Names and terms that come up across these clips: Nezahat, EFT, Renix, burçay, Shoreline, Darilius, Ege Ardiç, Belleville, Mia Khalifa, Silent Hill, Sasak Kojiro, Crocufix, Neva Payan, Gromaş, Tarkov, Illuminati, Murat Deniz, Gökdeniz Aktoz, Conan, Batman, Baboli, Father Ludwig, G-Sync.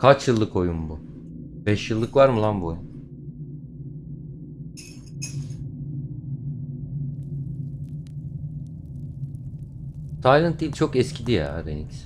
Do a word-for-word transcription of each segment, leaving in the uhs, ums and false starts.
Kaç yıllık oyun bu? beş yıllık var mı lan bu oyun? Silent Hill çok eskidi ya Renix.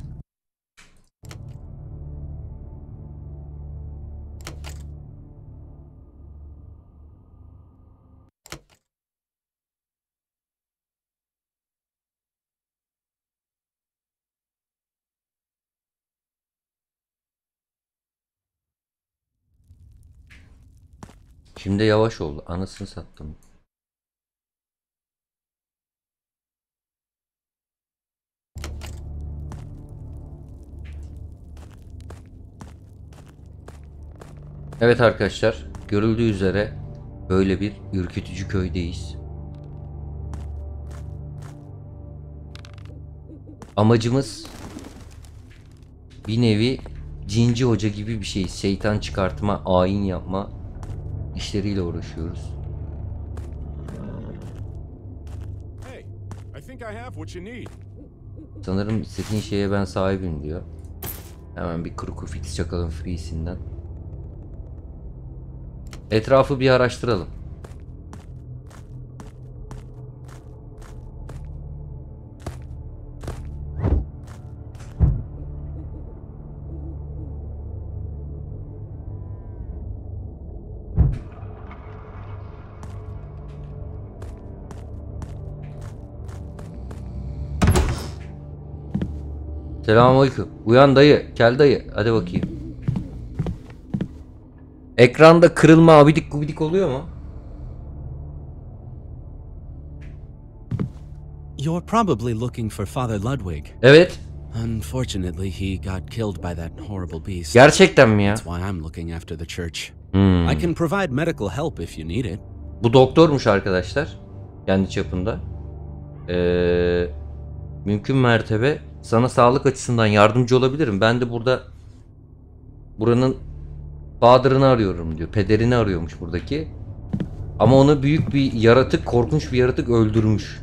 Şimdi yavaş oldu. Anasını sattım. Evet arkadaşlar, görüldüğü üzere böyle bir ürkütücü köydeyiz. Amacımız bir nevi cinci hoca gibi bir şey, şeytan çıkartma, ayin yapma işleriyle uğraşıyoruz. Sanırım istediğin şeye ben sahibim diyor. Hemen bir kuru fix çakalım freesinden. Etrafı bir araştıralım. Selamünaleyküm. Uyan dayı, kel dayı. Hadi bakayım. Ekranda kırılma abidik gubidik oluyor mu? You're probably looking for Father Ludwig. Evet. Unfortunately, he got killed by that horrible beast. Gerçekten mi ya? That's why I'm looking after the church. Hmm. I can provide medical help if you need it. Bu doktormuş arkadaşlar. Kendi çapında. Ee, mümkün mertebe sana sağlık açısından yardımcı olabilirim. Ben de burada buranın Father'ını arıyorum diyor. Pederini arıyormuş buradaki. Ama onu büyük bir yaratık, korkunç bir yaratık öldürmüş.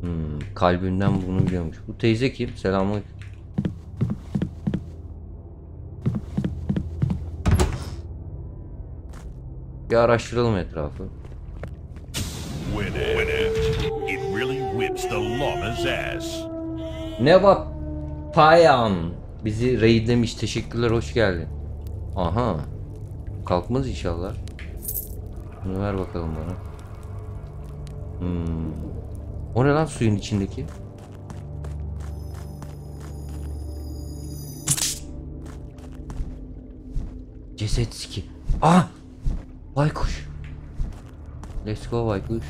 Hmm, kalbinden bunu biliyormuş. Bu teyze kim? Selamünaleyküm. Bir araştıralım etrafı. Neva Payan bizi raidlemiş. Teşekkürler, hoş geldin. Aha. Kalkmaz inşallah. Bunu ver bakalım bana. Hmm. O ne lan suyun içindeki? Ceset siki. Ah! Baykuş. Let's go baykuş.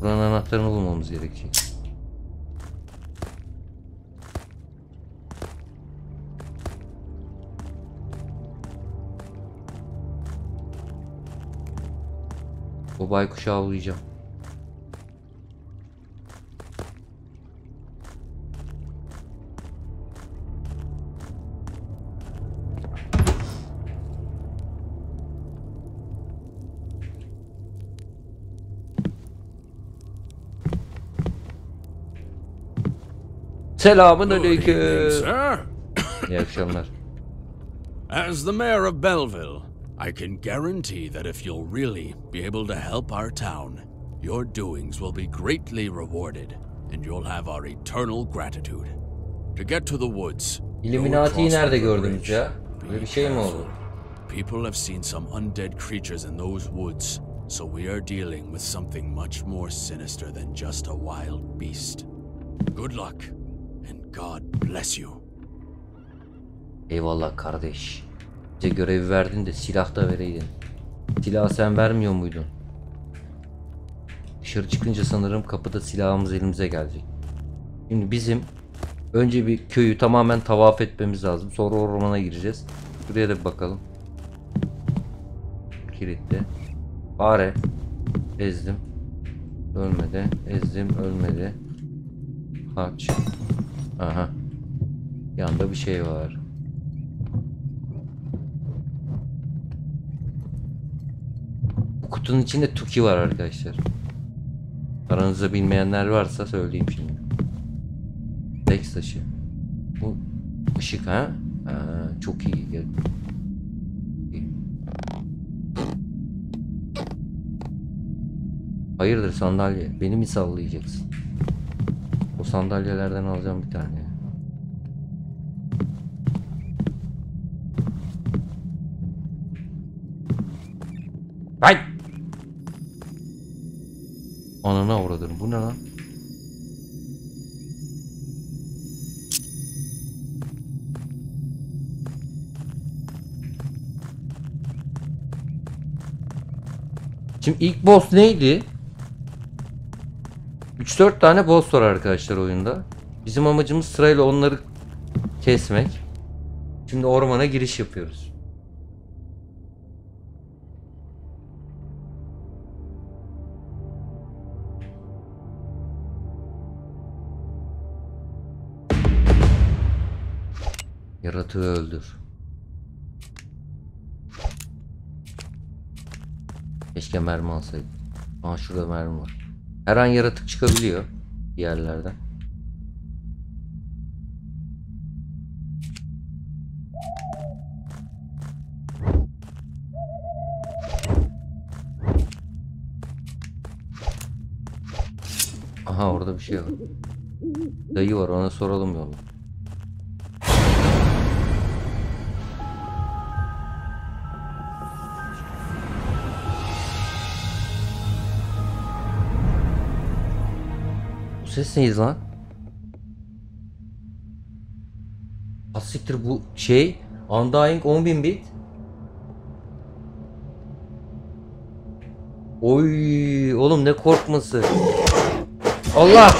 Buranın anahtarını bulmamız gerekiyor. O baykuşu avlayacağım. Selamünaleyküm. İyi akşamlar. As the mayor of Belleville, I can guarantee that if you'll really be able to help our town, your doings will be greatly rewarded and you'll have our eternal gratitude. To get to the woods. Illuminati'yi nerede gördünüz ya? Böyle bir şey mi oldu? People have seen some undead creatures in those woods, so we are dealing with something much more sinister than just a wild beast. Good luck and God bless you. Eyvallah kardeş. Bize görevi verdin de silah da vereydin. Silahı sen vermiyor muydun? Dışarı çıkınca sanırım kapıda silahımız elimize gelecek. Şimdi bizim önce bir köyü tamamen tavaf etmemiz lazım. Sonra ormana gireceğiz. Buraya da bir bakalım. Kilitli. Fare. Ezdim. Ölmedi. Ezdim. Ölmedi. Aç. Aha. Yanda bir şey var. Kutunun içinde Tuki var arkadaşlar. Aranızda bilmeyenler varsa söyleyeyim şimdi. Dex taşı. Bu ışık ha? Aa, çok iyi. Hayırdır sandalye? Beni mi sallayacaksın? O sandalyelerden alacağım bir tane. Hayt! Anana uğradım. Bu ne lan? Şimdi ilk boss neydi? üç dört tane boss var arkadaşlar oyunda. Bizim amacımız sırayla onları kesmek. Şimdi ormana giriş yapıyoruz. Yaratığı öldür. Keşke mermi alsaydım. Aa, şurada mermi var. Her an yaratık çıkabiliyor yerlerden. Aha, orada bir şey var. Dayı var, ona soralım yolu. Ses neyiz lan? Asiktir, bu şey Undying on bin bit. Oy oğlum, ne korkması. Allah!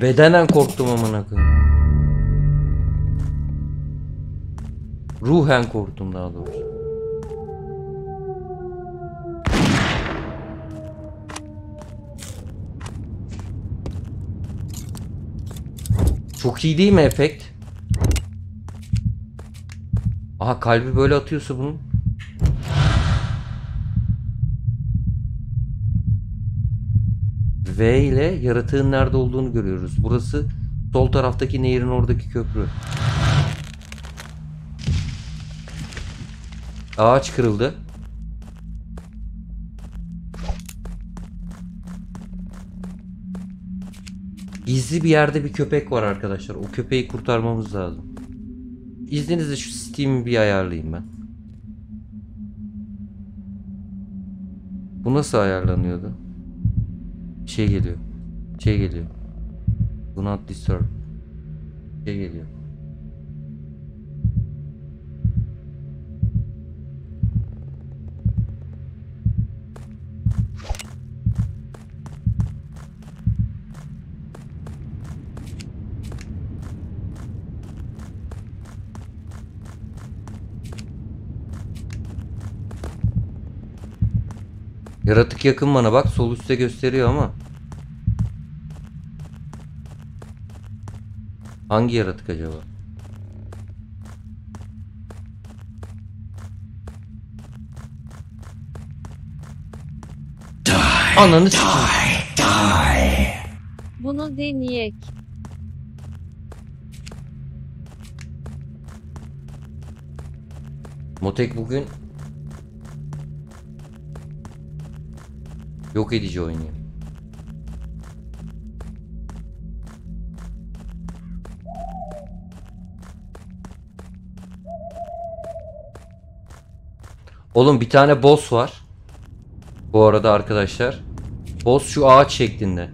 Bedenen korktum amına koyayım. Ruhen korktum daha doğrusu. Çok iyi değil mi efekt? Aha, kalbi böyle atıyorsa bunun. V ile yaratığın nerede olduğunu görüyoruz. Burası sol taraftaki nehirin oradaki köprü. Ağaç kırıldı. Gizli bir yerde bir köpek var arkadaşlar. O köpeği kurtarmamız lazım. İzninizle şu Steam'i bir ayarlayayım ben. Bu nasıl ayarlanıyordu? Şey geliyor. Şey geliyor. Do not disturb. Şey geliyor. Yaratık yakın bana, bak sol üstte gösteriyor ama. Hangi yaratık acaba? Die, ananı sikeyim. Die, die. Bunu deneyek. Motek bugün yok edici oynuyor. Oğlum bir tane boss var. Bu arada arkadaşlar. Boss şu ağaç şeklinde.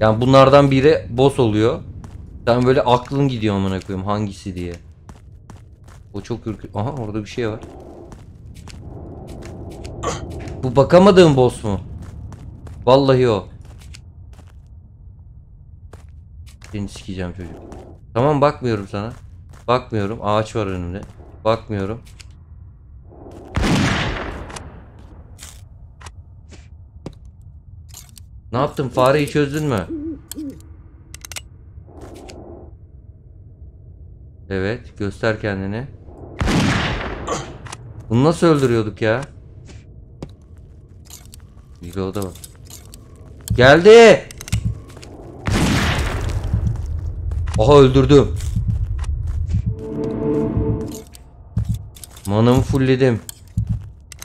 Yani bunlardan biri boss oluyor. Sen böyle aklın gidiyor amına koyayım hangisi diye. O çok ürkütücü. Aha, orada bir şey var. Bu bakamadığım boss mu? Vallahi o. Seni sikeceğim çocuk. Tamam, bakmıyorum sana. Bakmıyorum. Ağaç var önümde. Bakmıyorum. Ne yaptın? Fareyi çözdün mü? Evet, göster kendini. Bunu nasıl öldürüyorduk ya? Reload'a bak. Geldi. Aha, öldürdüm. Manamı fullledim.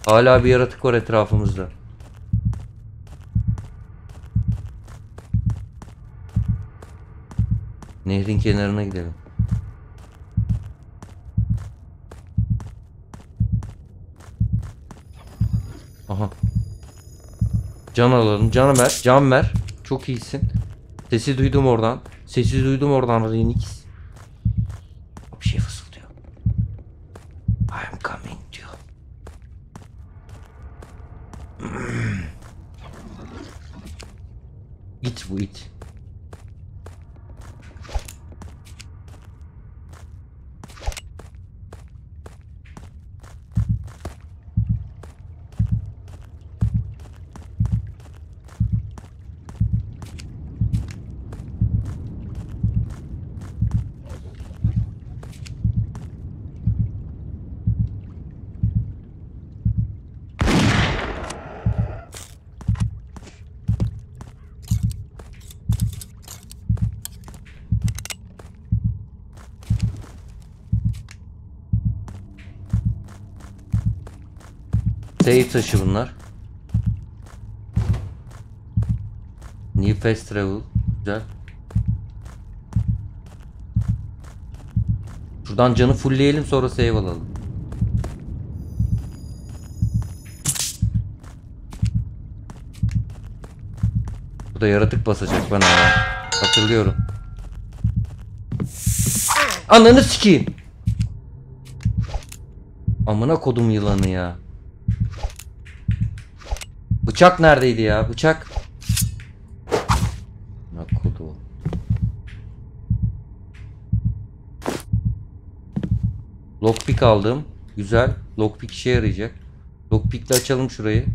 Hala bir yaratık var etrafımızda. Nehrin kenarına gidelim. Aha. Can alalım. Can ver. Can ver. Çok iyisin. Sesi duydum oradan. Sesi duydum oradan Renix. Bir şey fısıldıyor. I'm coming diyor. Git bu it. Seyir taşı bunlar. New fast travel. Güzel. Şuradan canı fullleyelim, sonra save alalım. Bu da yaratık basacak bana. Hatırlıyorum. Ananı sikeyim. Amına kodum yılanı ya. Bıçak neredeydi ya? Bıçak. Ne kodu? Lockpick aldım. Güzel. Lockpick işe yarayacak. Lockpick'le açalım şurayı.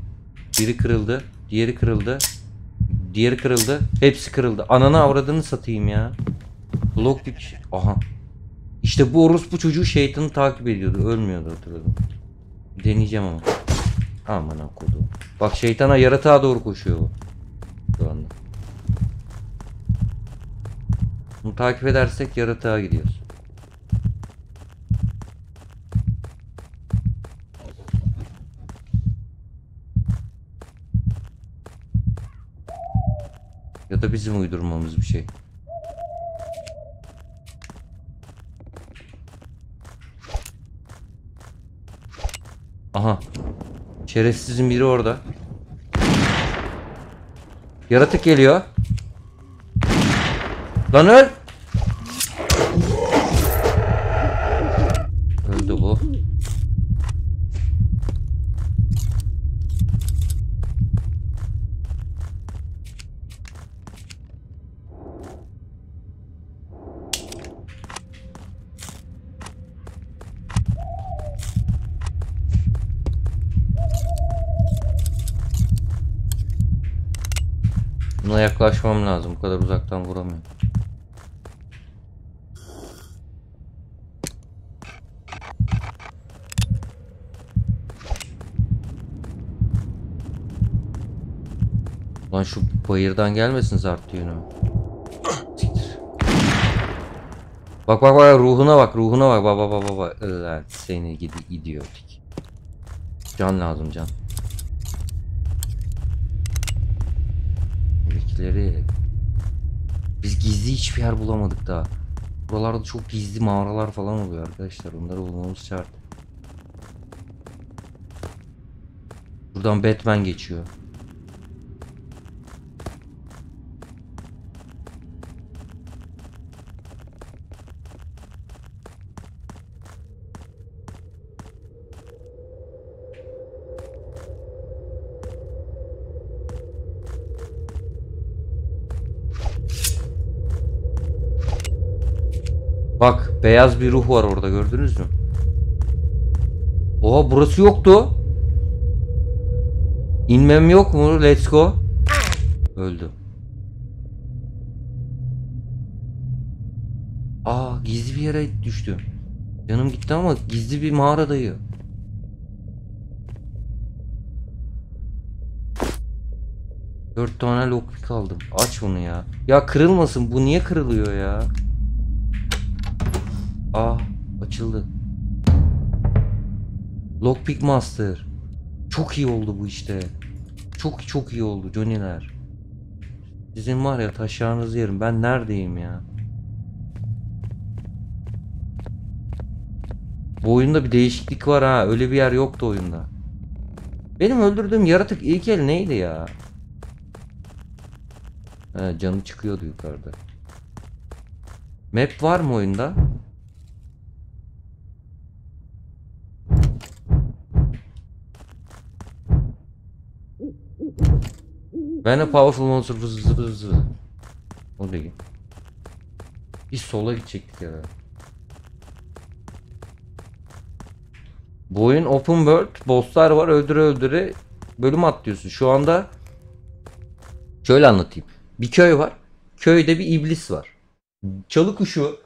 Biri kırıldı. Diğeri kırıldı. Diğeri kırıldı. Hepsi kırıldı. Ananı avradını satayım ya. Lockpick. Aha. İşte bu orospu çocuğu şeytanı takip ediyordu. Ölmüyordu, hatırladım. Deneyeceğim ama. Aman kodu. Bak, şeytana, yaratığa doğru koşuyor bu. Şu anda. Bunu takip edersek yaratığa gidiyoruz. Ya da bizim uydurmamız bir şey. Aha. Şerefsizin biri orada. Yaratık geliyor. Lan öl. Öldü bu. Buna yaklaşmam lazım. Bu kadar uzaktan vuramıyorum. Lan şu bayırdan gelmesin zart düğünü. Bak bak bak, ruhuna bak, ruhuna bak. Baba baba baba. Evet, seni gidi idiotik. Can lazım, can. Biz gizli hiçbir yer bulamadık daha. Buralarda çok gizli mağaralar falan oluyor arkadaşlar. Onları bulmamız şart. Buradan Batman geçiyor. Bak, beyaz bir ruh var orada, gördünüz mü? Oha, burası yoktu. İnmem yok mu? Let's go. Öldü. Aa, gizli bir yere düştüm. Canım gitti ama gizli bir mağaradayım. Dört tane lockpick aldım. Aç bunu ya. Ya kırılmasın. Bu niye kırılıyor ya? Aa, açıldı. Lockpick master. Çok iyi oldu bu işte. Çok çok iyi oldu Johnny'ler. Sizin var ya taşlarınızı yerim. Ben neredeyim ya? Bu oyunda bir değişiklik var ha. Öyle bir yer yoktu oyunda. Benim öldürdüğüm yaratık ilk el neydi ya? He, canı çıkıyordu yukarıda. Map var mı oyunda? Ben a powerful monster vız vız vız. O değil. Biz sola gidecektik ya. Bu oyun open world, bosslar var, öldüre öldüre bölüm atlıyorsun. Şu anda şöyle anlatayım. Bir köy var. Köyde bir iblis var. Çalı kuşu.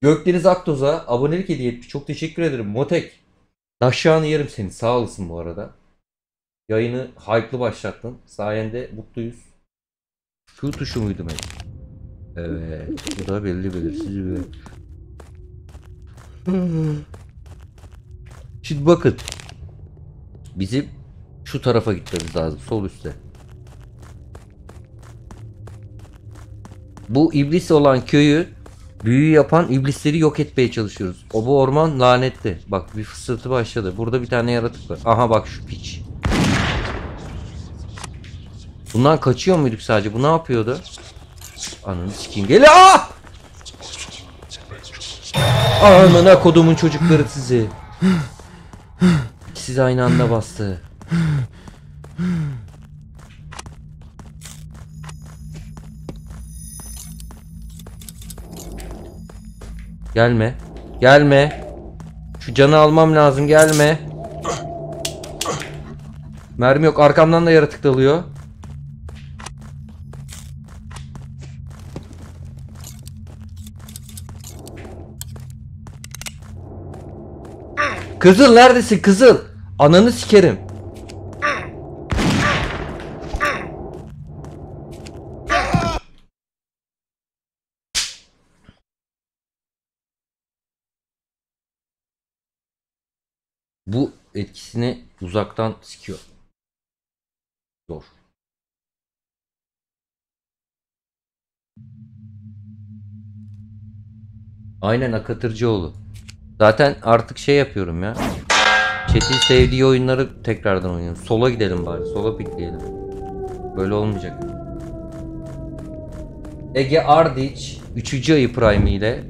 Gökdeniz Aktoz'a abonelik hediye etmiş. Çok teşekkür ederim Motek. Taşağını yerim seni. Sağ olasın bu arada. Yayını hype'lı başlattın. Sayende mutluyuz. Şu tuşu muydu ben? Evet. Bu da belli belirsiz bir. Şimdi bakın. Bizim şu tarafa gitmemiz lazım. Sol üstte. Bu iblis olan köyü büyü yapan iblisleri yok etmeye çalışıyoruz. O bu orman lanetli. Bak bir fısıltı başladı. Burada bir tane yaratık var. Aha bak şu piç. Bundan kaçıyor muyduk sadece? Bu ne yapıyordu? Ananı sikeyim. Gel. Aa! Anana kodumun çocukları sizi. Siz aynı anda bastı. Gelme. Gelme. Şu canı almam lazım. Gelme. Mermi yok. Arkamdan da yaratık dalıyor. Kızıl neredesin kızıl? Ananı sikerim. Bu etkisini uzaktan sikiyor. Zor. Aynen Akatırcıoğlu. Zaten artık şey yapıyorum ya. Çetin sevdiği oyunları tekrardan oynuyorum. Sola gidelim bari. Sola pikleyelim. Böyle olmayacak. Ege Ardiç üçüncü ayı Prime ile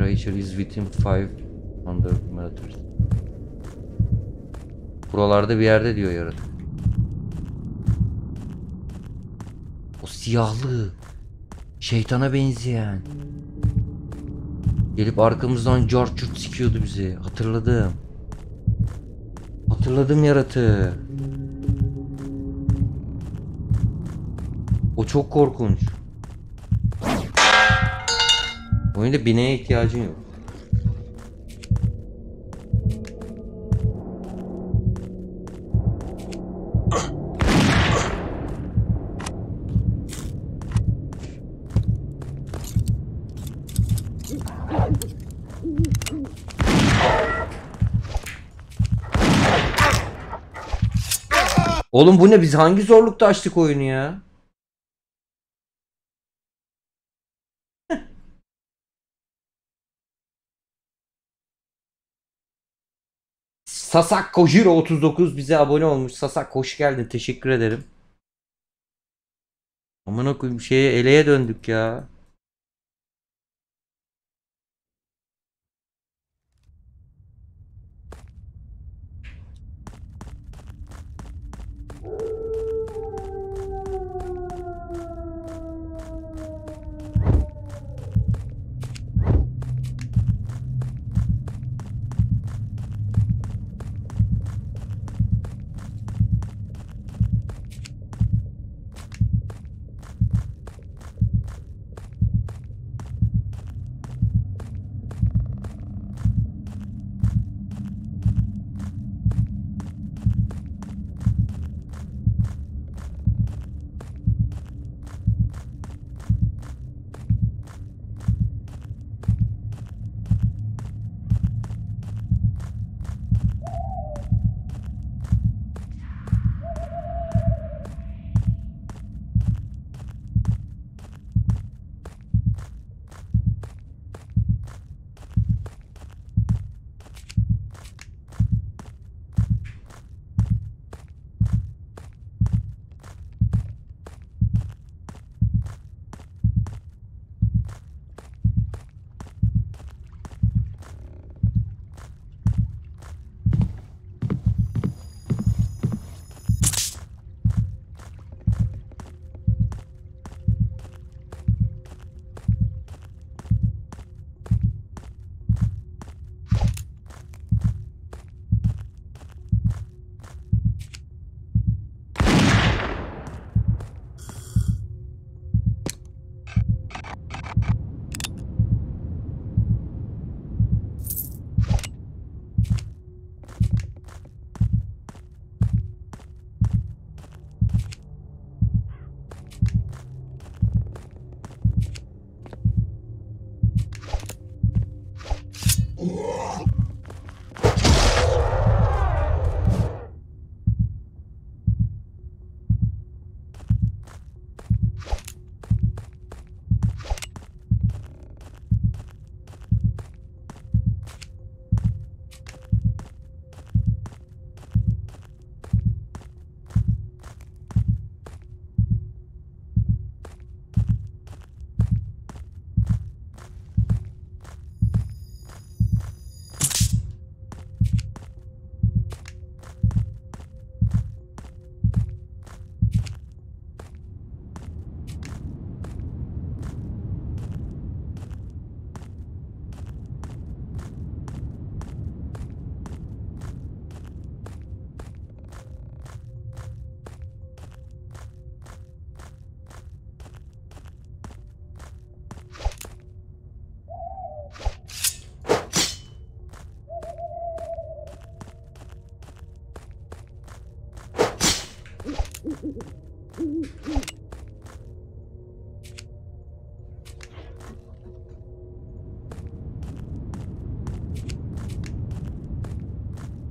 Rachel is within five under meters. Buralarda bir yerde diyor yaratık. O siyahlı şeytana benzeyen. Gelip arkamızdan car çurt sikiyordu bizi. Hatırladım. Hatırladım yaratığı. O çok korkunç. Oyunda bineğe ihtiyacın yok. Oğlum bu ne? Biz hangi zorlukta açtık oyunu ya? Sasak Kojiro otuz dokuz bize abone olmuş. Sasak hoş geldin. Teşekkür ederim. Aman okuyum şeye eleye döndük ya.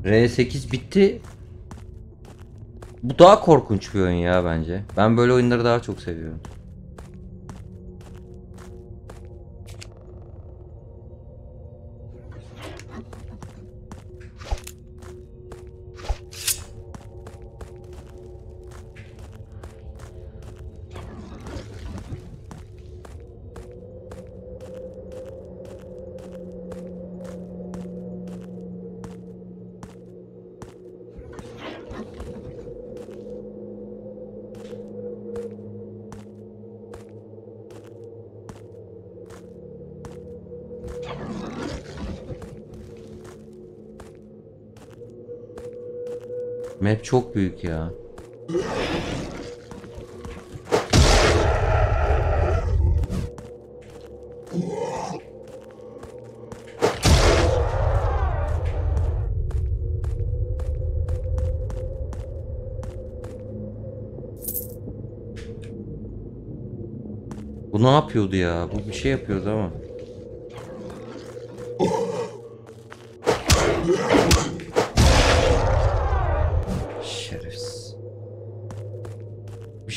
R sekiz bitti. Bu daha korkunç bir oyun ya bence. Ben böyle oyunları daha çok seviyorum. Map çok büyük ya. Bu ne yapıyordu ya? Bu bir şey yapıyordu ama.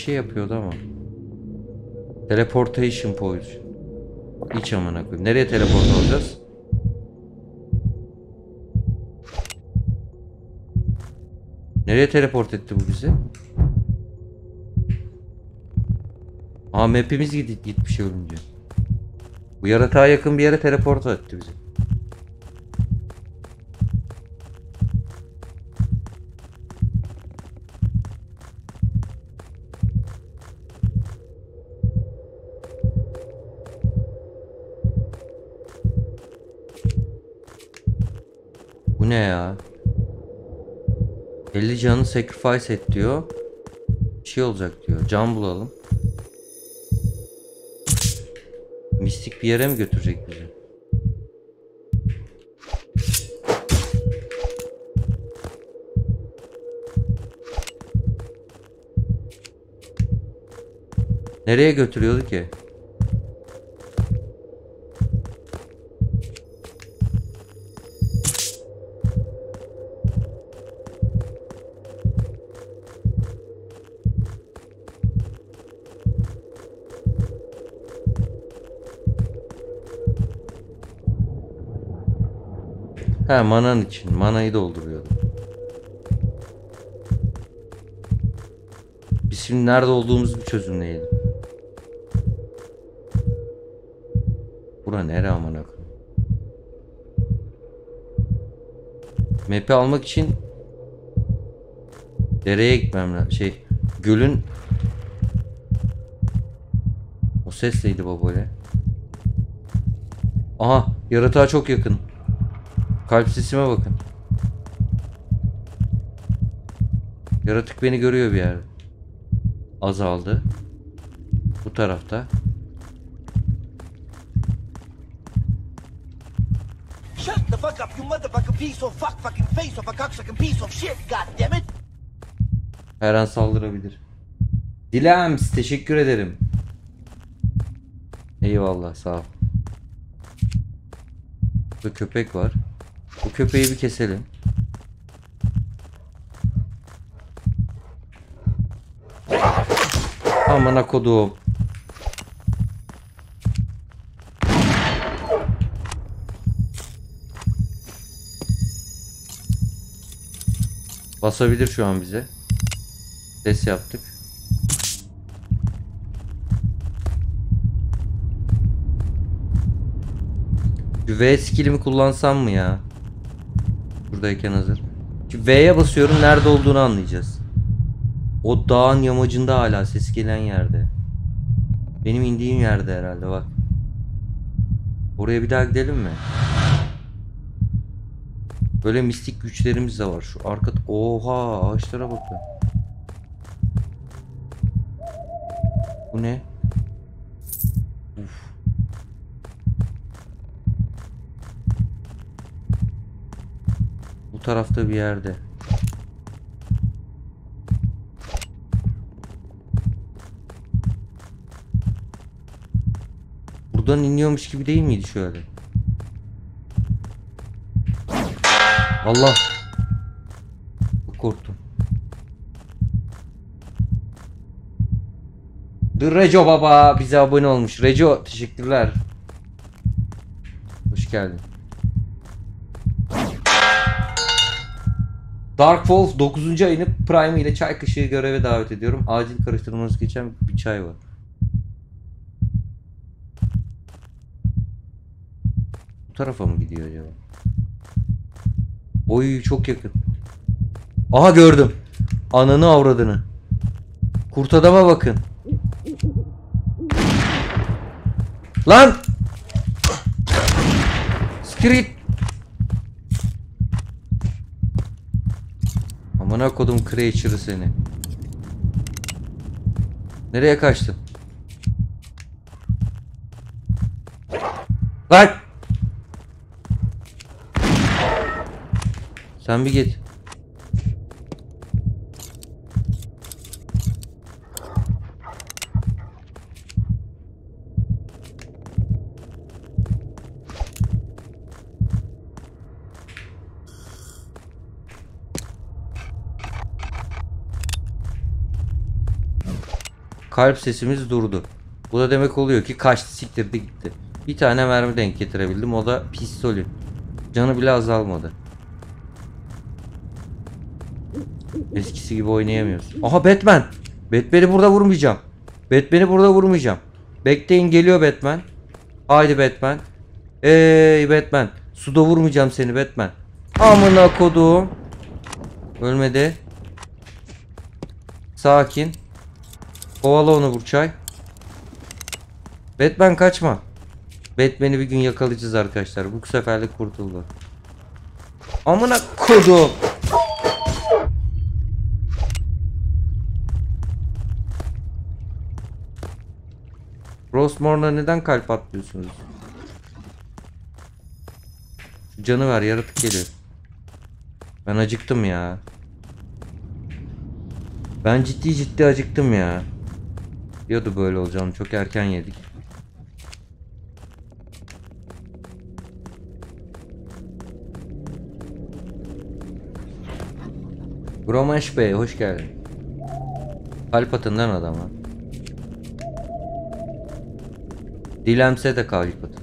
Yapıyordu ama. Teleportation point. İç amına koyayım. Nereye teleport olacağız? Nereye teleport etti bu bizi? Aa, map'imiz gidip gitmiş ölünce. Bu yaratığa yakın bir yere teleport etti bizi. Ne ya? elli canı sacrifice et diyor. Bir şey olacak diyor. Can bulalım. Mistik bir yere mi götürecek bizi? Nereye götürüyordu ki? Ha, manan için. Manayı dolduruyordum. Biz şimdi nerede olduğumuzu bir çözümleyelim. Bura nere amına koyayım? Map'i almak için dereye gitmem lazım. Şey, gölün o ses neydi Baboli? Aha, yaratığa çok yakın. Kalp sesime bakın. Yaratık beni görüyor bir yerde. Azaldı. Bu tarafta. Shut the fuck up, you motherfucking piece of fuck fucking face of a cocksucking piece of shit, goddammit. Her an saldırabilir. Dilems, teşekkür ederim. Eyvallah, sağ ol. Burada köpek var. Bu köpeği bir keselim. Amına kodum. Basabilir şu an bize. Ses yaptık. V skill'imi kullansam mı ya? Buradayken hazır. V'ye basıyorum, nerede olduğunu anlayacağız. O dağın yamacında hala ses gelen yerde. Benim indiğim yerde herhalde, bak. Oraya bir daha gidelim mi? Böyle mistik güçlerimiz de var. Şu arka... Oha, ağaçlara bakın. Bu ne? Uf. Bu tarafta bir yerde. Buradan iniyormuş gibi değil miydi şöyle? Allah! Korktum. The Reco baba bize abone olmuş. Reco teşekkürler. Hoş geldin. Dark Wolf dokuzuncu ayını Prime ile çay kaşığı göreve davet ediyorum. Acil karıştırmanız geçen bir çay var. Bu tarafa mı gidiyor acaba? Oy, çok yakın. Aha, gördüm. Ananı avradını. Kurt adama bakın. Lan! Skrit! Amına kodum creature'ı seni. Nereye kaçtın? Lan! Sen bir git. Kalp sesimiz durdu. Bu da demek oluyor ki kaçtı, siktirdi, gitti. Bir tane mermi denk getirebildim. O da pistolün. Canı bile azalmadı. Eskisi gibi oynayamıyoruz. Aha, Batman. Batman'i burada vurmayacağım. Batman'i burada vurmayacağım. Bekleyin, geliyor Batman. Haydi Batman. Ey Batman. Suda vurmayacağım seni Batman. Amına koduğum. Ölmedi. Sakin. Kovala onu Burçay. Batman kaçma. Batman'i bir gün yakalayacağız arkadaşlar. Bu seferlik kurtuldu. Amına kodum. Rosmorn'a neden kalp atlıyorsunuz? Şu canı ver, yaratık geliyor. Ben acıktım ya. Ben ciddi ciddi acıktım ya. Diyordu böyle olacağım, çok erken yedik. Gromaş Bey hoş geldin. Kalp atından adama. Dilemse de kalp atın.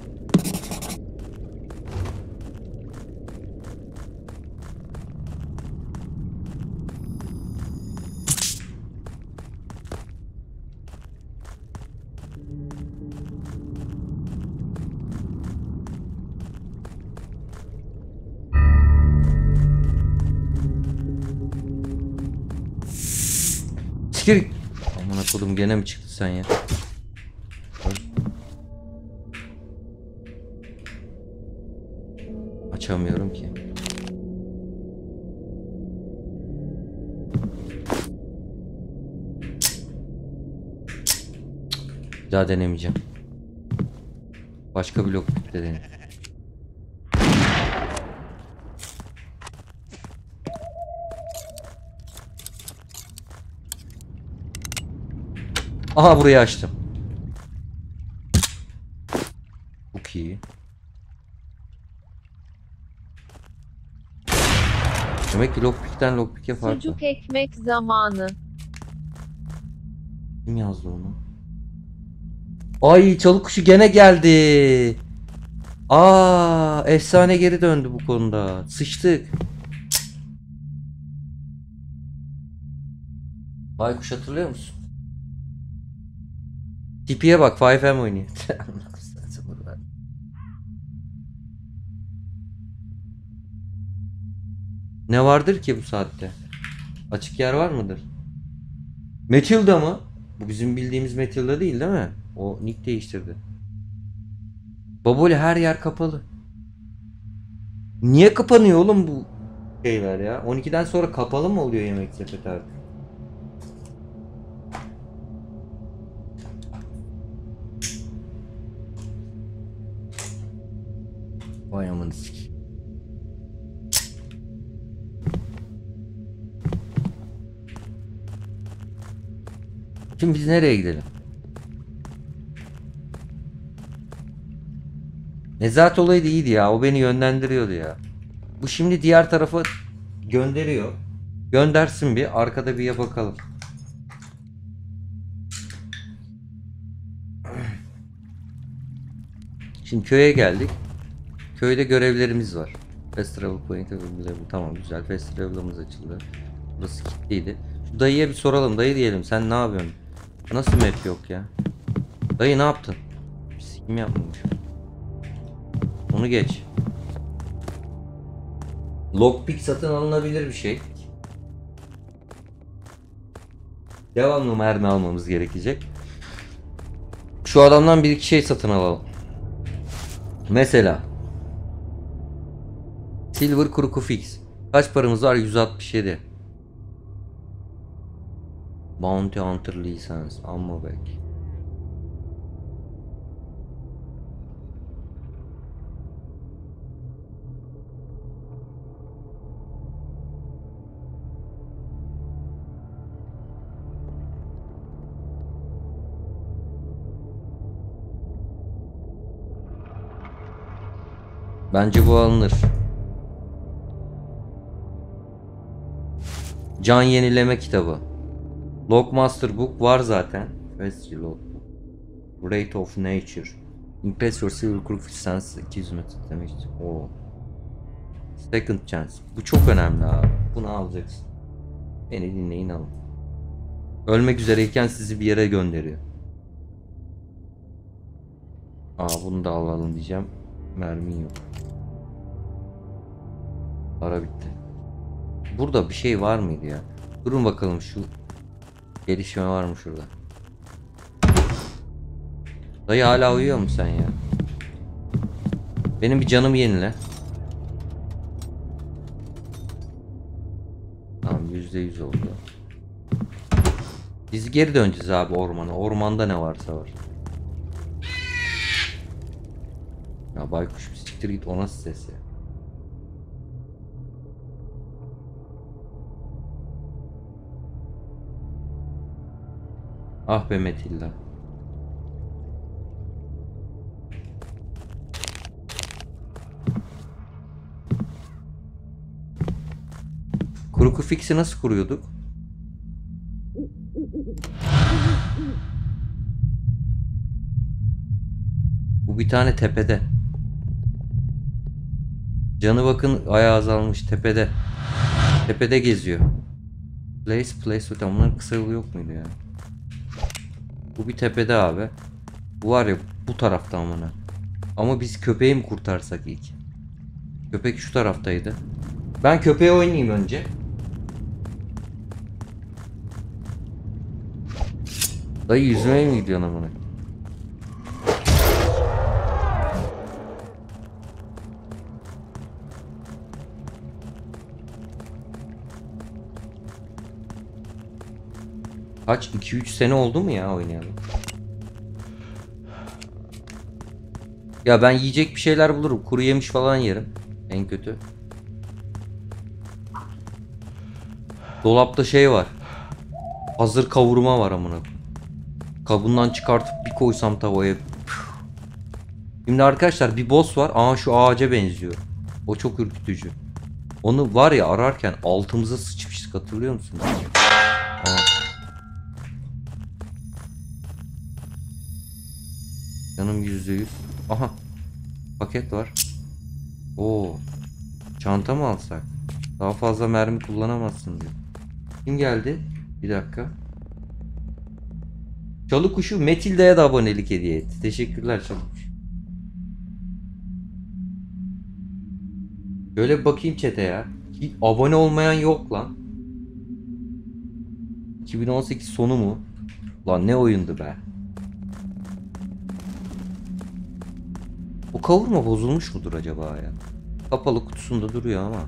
Amına kodum, gene mi çıktı sen ya? Açamıyorum ki. Bir daha denemeyeceğim. Başka bir lokta deneyim. Aha, burayı açtım. Çok iyi. Demek ki lockpick'ten lockpick'e farklı. Sucuk ekmek zamanı. Kim yazdı onu? Ay çalı kuşu gene geldi. Aa, efsane geri döndü bu konuda. Sıçtık. Baykuş hatırlıyor musun? Tipiye bak, beş M oynuyor. Ne vardır ki bu saatte? Açık yer var mıdır? Matilda mı? Bu bizim bildiğimiz Matilda değil değil mi? O nick değiştirdi. Baboli her yer kapalı. Niye kapanıyor oğlum bu şeyler ya? on ikiden sonra kapalı mı oluyor yemek sepeti artık? Vay aman sik. Şimdi biz nereye gidelim? Nezahat olayı da iyiydi ya. O beni yönlendiriyordu ya. Bu şimdi diğer tarafa gönderiyor. Göndersin bir. Arkada bir ya bakalım. Şimdi köye geldik. Köyde görevlerimiz var. Fast Travel Point. Tamam güzel. Fast Travel'ımız açıldı. Burası kilitliydi. Şu dayıya bir soralım. Dayı diyelim. Sen ne yapıyorsun? Nasıl map yok ya? Dayı ne yaptın? Sikim yapmamış. Onu geç. Lockpick satın alınabilir bir şey. Devamlı mermi almamız gerekecek. Şu adamdan bir iki şey satın alalım. Mesela Silver Crocufix. Kaç paramız var? yüz altmış yedi. Bounty Hunter License. Ammo Bag. Bence bu alınır. Can yenileme kitabı. Lockmaster Book var zaten. Festival Logbook. Rate of Nature. Impress your Silver Crooked Sense iki yüz metre demiştim. Oo. Second Chance. Bu çok önemli abi. Bunu alacaksın. Beni dinleyin alın. Ölmek üzereyken sizi bir yere gönderiyor. Aa, bunu da alalım diyeceğim. Mermi yok. Para bitti. Burada bir şey var mıydı ya? Durun bakalım şu gelişme var mı şurada? Dayı hala uyuyor mu sen ya? Benim bir canım yenile. Tamam yüzde yüz oldu. Biz geri döneceğiz abi ormana. Ormanda ne varsa var. Ya baykuş bir siktir git, o nasıl ses ya? Ah be Matilda. Crocufix'i nasıl kuruyorduk? Bu bir tane tepede. Canı bakın ayağı azalmış tepede. Tepede geziyor. Place place hocam, bunların kısa yolu yok muydu yani? Bu bir tepede abi. Bu var ya bu taraftan bana. Ama biz köpeği mi kurtarsak ilk? Köpek şu taraftaydı. Ben köpeği oynayayım önce. Dayı yüzmeye mi gidiyorsun amına? Kaç? iki üç sene oldu mu ya oynayalım? Ya ben yiyecek bir şeyler bulurum. Kuru yemiş falan yerim. En kötü. Dolapta şey var. Hazır kavurma var amına. Kabından çıkartıp bir koysam tavaya. Şimdi arkadaşlar bir boss var. Aa şu ağaca benziyor. O çok ürkütücü. Onu var ya ararken altımıza sıçmıştık, hatırlıyor musunuz? Aa. Yanım yüzde yüz. Aha. Paket var. Oo. Çanta mı alsak? Daha fazla mermi kullanamazsın diyor. Kim geldi? Bir dakika. Çalı kuşu Metilda'ya da abonelik hediye etti. Teşekkürler Çalı kuşu. Böyle bakayım chat'e ya. Hiç abone olmayan yok lan. iki bin on sekiz sonu mu? Lan ne oyundu be. O kavurma bozulmuş mudur acaba ya? Kapalı kutusunda duruyor ama.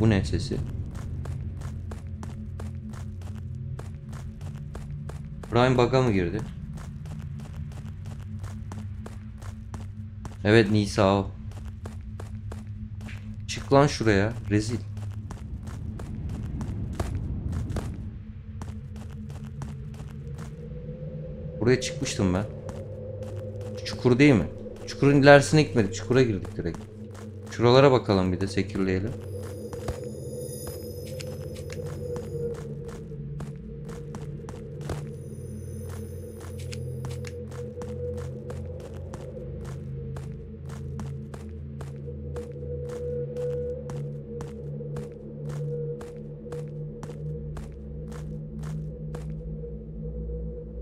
Bu ne sesi? Prime bug'a mı girdi? Evet Nisa o. Çık lan şuraya. Rezil. Buraya çıkmıştım ben. Çukur değil mi? Çukurun ilerisine gitmedik. Çukura girdik direkt. Şuralara bakalım bir de, sekirleyelim.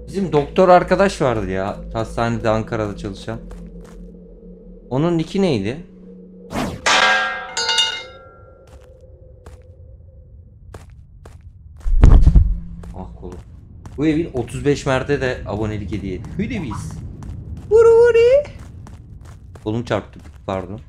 Bizim doktor arkadaş vardı ya, hastanede Ankara'da çalışan. Onun nicki neydi? Ah kolum. Bu evin otuz beş Mert'e de abonelik hediye etti. Hüde biz. Vuru vuru. Kolum çarptı, pardon.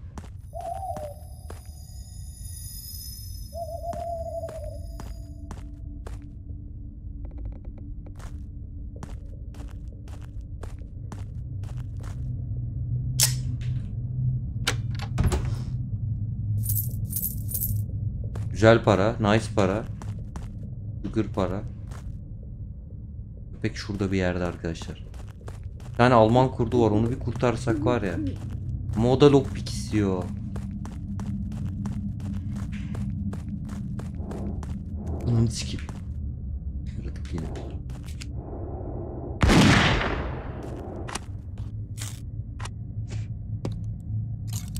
Güzel para, nice para, gır para. Köpek şurada bir yerde arkadaşlar. Bir tane Alman kurdu var, onu bir kurtarsak var ya. Moda lockpick istiyor. Ananı sikeyim. Yaratık yine.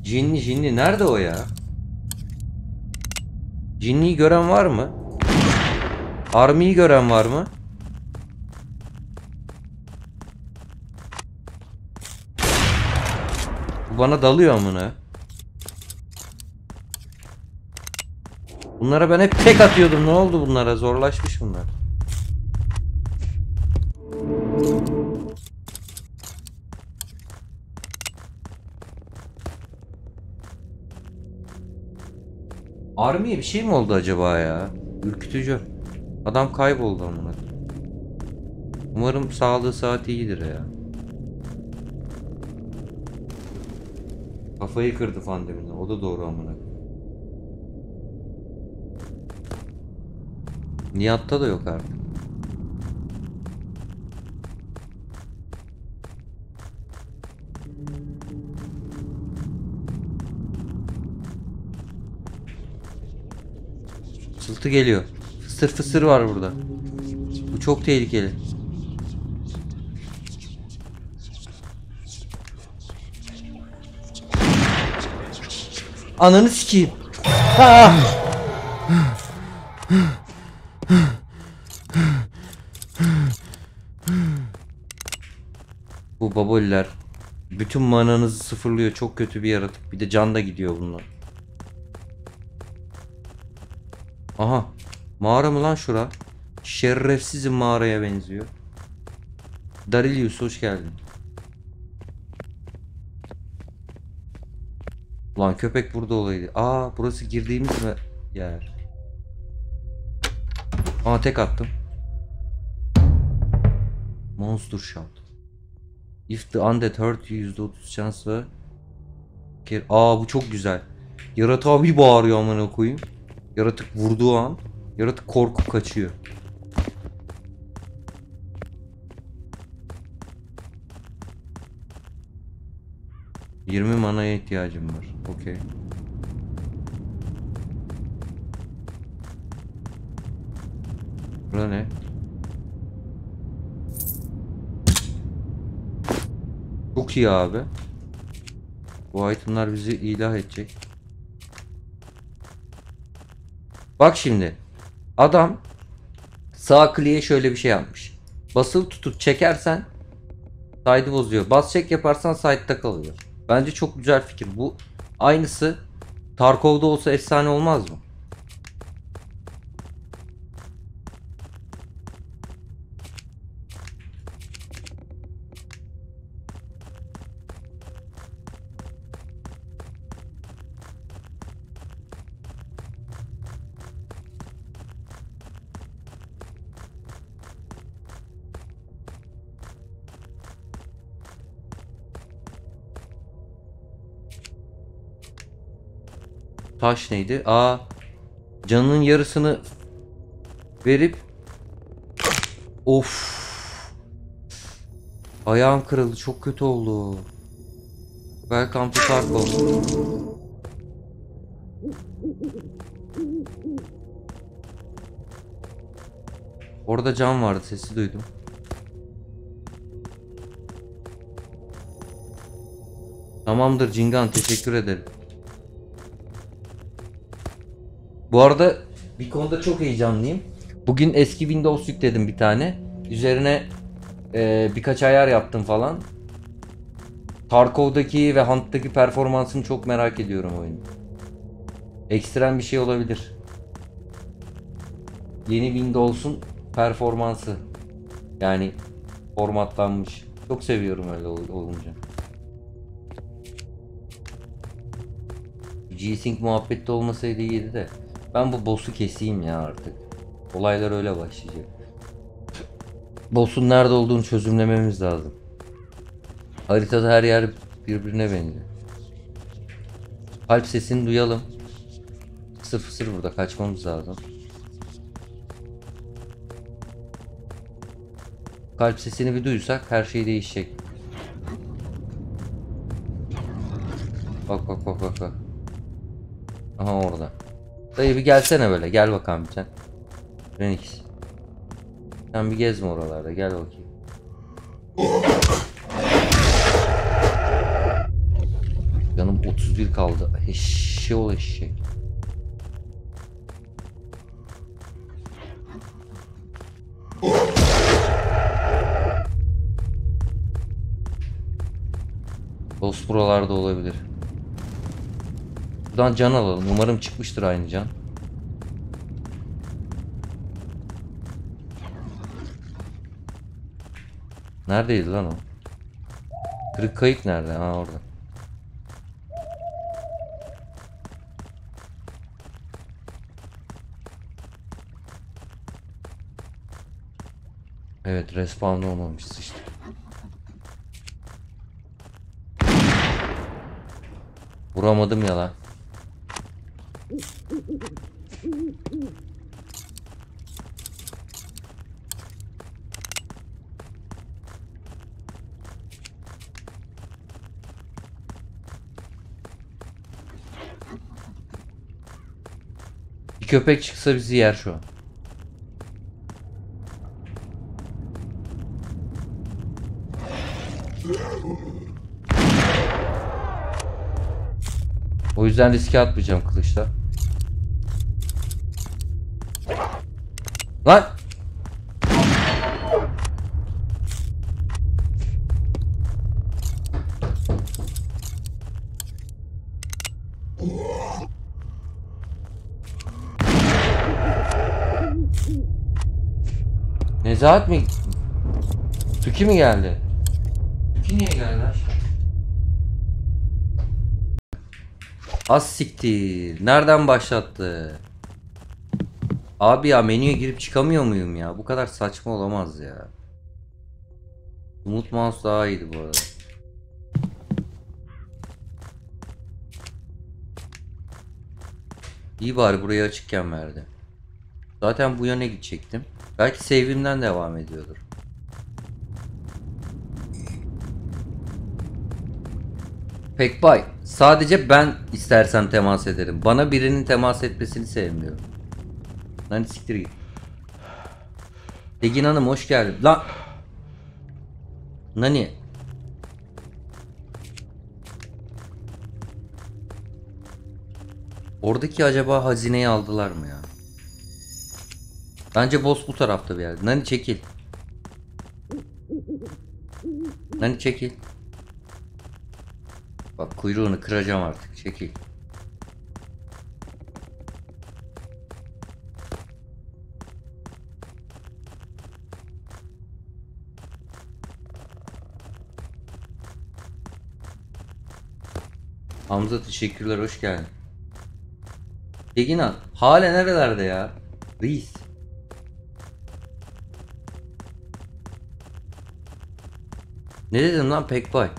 Cinli cinli nerede o ya? Cinliyi gören var mı? Army'yi gören var mı? Bu bana dalıyor amına. Bunlara ben hep tek atıyordum. Ne oldu bunlara? Zorlaşmış bunlar. Army'ye bir şey mi oldu acaba ya? Ürkütücü. Adam kayboldu amına. Umarım sağlığı saati iyidir ya. Kafayı kırdı fan demin. O da doğru amına. Nihat'ta da yok artık. Fısıltı geliyor. Fısır fısır var burada. Bu çok tehlikeli. Ananı sikeyim. Bu baboliler bütün mananızı sıfırlıyor. Çok kötü bir yaratık. Bir de can da gidiyor bunlar. Aha. Mağara mı lan şura? Şerefsizin mağaraya benziyor. Darilius hoş geldin. Ulan köpek burada olaydı. Aa burası girdiğimiz mi yer? Aa tek attım. Monster Shout. If the undead hurt you, yüzde otuz şansla. Aa bu çok güzel. Yaratığa bir bağırıyor amına koyayım. Yaratık vurduğu an, yaratık korkup kaçıyor. yirmi manaya ihtiyacım var. Okey. Burada ne? Çok iyi abi. Bu itemler bizi ilah edecek. Bak şimdi. Adam sağ kliye şöyle bir şey yapmış. Basılı tutup çekersen side'ı bozuyor. Bas çek yaparsan side'da kalıyor. Bence çok güzel fikir. Bu aynısı Tarkov'da olsa efsane olmaz mı? Taş neydi? Aa, canının yarısını verip, of, ayağım kırıldı, çok kötü oldu. Welcome to Tarkov. Orada can vardı, sesi duydum. Tamamdır Cingan, teşekkür ederim. Bu arada bir konuda çok heyecanlıyım. Bugün eski Windows yükledim bir tane. Üzerine e, birkaç ayar yaptım falan. Tarkov'daki ve Hunt'taki performansını çok merak ediyorum oyunun. Ekstrem bir şey olabilir. Yeni Windows'un performansı. Yani formatlanmış. Çok seviyorum öyle ol olunca. G-Sync muhabbette olmasaydı iyiydi de. Ben bu boss'u keseyim ya artık. Olaylar öyle başlayacak. Boss'un nerede olduğunu çözümlememiz lazım. Haritada her yer birbirine benziyor. Kalp sesini duyalım. Fısır fısır burada, kaçmamız lazım. Kalp sesini bir duysak her şey değişecek. Bak bak bak bak bak. Aha orada. Dayı bir gelsene böyle, gel bakalım bir sen. Renix. Sen bir gezme oralarda, gel bakayım. Canım otuz bir kaldı. Eşşe ol eşşek. Dost buralarda olabilir. Buradan can alalım. Umarım çıkmıştır aynı can. Neredeydi lan o? Kırık kayık nerede? Ha orada. Evet, respawn olmamış işte. Vuramadım ya lan. Bir köpek çıksa bizi yer şu an. O yüzden riske atmayacağım kılıçla. Lan! Nezahat mi? Tüki mi geldi? Tüki niye geldi lan? Az siktir. Nereden başlattı? Abi ya, menüye girip çıkamıyor muyum ya? Bu kadar saçma olamaz ya. Umut Mouse daha iyiydi bu arada. İyi bari burayı açıkken verdi. Zaten bu yöne gidecektim. Belki save'imden devam ediyordur. Pekbay, sadece ben istersen temas ederim. Bana birinin temas etmesini sevmiyorum. Lan siktir git. Egin Hanım hoş geldin. Lan. Nani? Oradaki acaba hazineyi aldılar mı ya? Bence boss bu tarafta bir yerde. Nani çekil. Nani çekil. Bak kuyruğunu kıracağım artık. Çekil. Hamza teşekkürler, hoş geldin. Eginan hale nerelerde ya? Reis. Ne dedim lan Pekbay?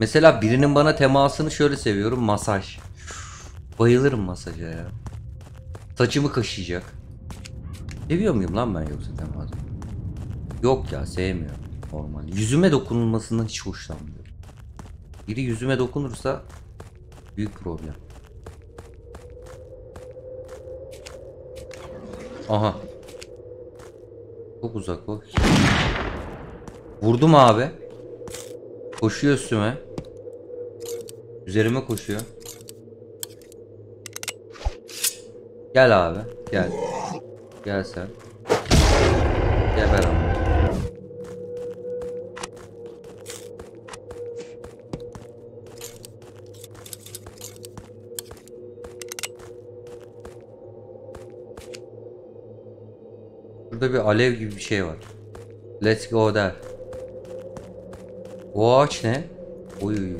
Mesela birinin bana temasını şöyle seviyorum, masaj. Bayılırım masaja ya. Saçımı kaşıyacak. Seviyor muyum lan ben yoksa temas? Yok ya, sevmiyorum normal. Yüzüme dokunulmasından hiç hoşlanmıyorum. Biri yüzüme dokunursa büyük problem. Aha. Çok uzak o. Vurdum abi. Koşuyor üstüme. Üzerime koşuyor. Gel abi. Gel. Gel sen. Geber abi. Burada bir alev gibi bir şey var. Let's go der. O ağaç ne? Oy oy.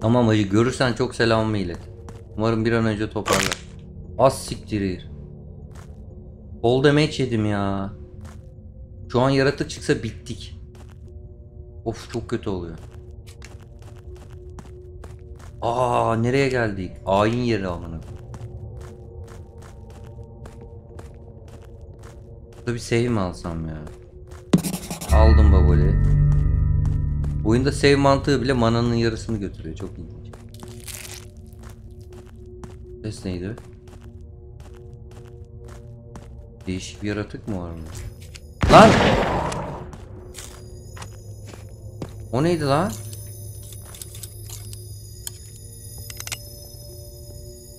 Tamam hacı, görürsen çok selamımı ilet. Umarım bir an önce toparlar. Az siktirir. Bol damage yedim ya. Şu an yaratık çıksa bittik. Of çok kötü oluyor. Aa nereye geldik? Ayin yeri amına. Burada bir save mi alsam ya? Aldım Baboli. Oyunda save mantığı bile mananın yarısını götürüyor. Çok ilginç. Ses neydi? Değişik bir yaratık mı var mı? Lan! O neydi lan?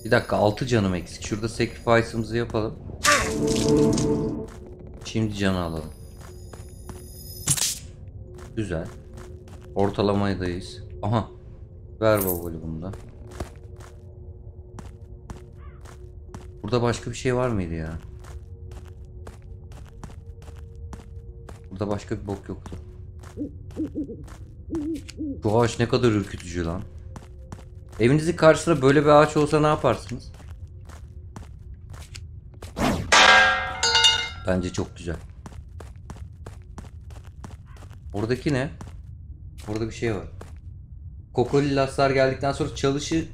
Bir dakika, altı canım eksik. Şurada sacrifice'ımızı yapalım. Şimdi canı alalım. Güzel. Ortalamaydayız. Aha. Ver Baboli bunda. Burada başka bir şey var mıydı ya? Burada başka bir bok yoktu. Bu ağaç ne kadar ürkütücü lan. Evinizin karşısına böyle bir ağaç olsa ne yaparsınız? Bence çok güzel. Oradaki ne? Orada bir şey var. Kokoli laslar geldikten sonra çalışı,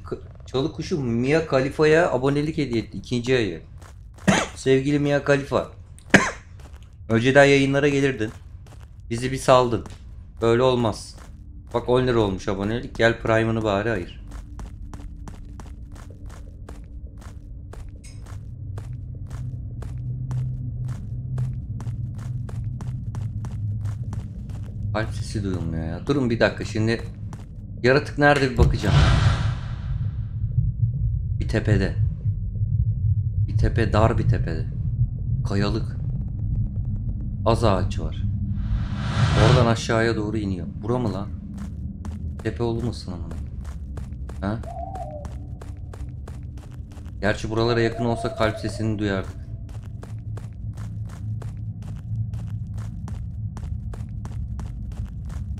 çalı kuşu Mia Khalifa'ya abonelik hediye etti. İkinci ayı. Sevgili Mia Khalifa. Önceden yayınlara gelirdin. Bizi bir saldın. Böyle olmaz. Bak on lira olmuş abonelik. Gel Prime'ını bari ayır. Kalp sesi duyulmuyor ya. Durun bir dakika şimdi. Yaratık nerede bir bakacağım. Bir tepede. Bir tepe, dar bir tepede. Kayalık. Az ağaç var. Oradan aşağıya doğru iniyor. Bura mı lan? Tepe olmasın ama. Ha? Gerçi buralara yakın olsa kalp sesini duyardık.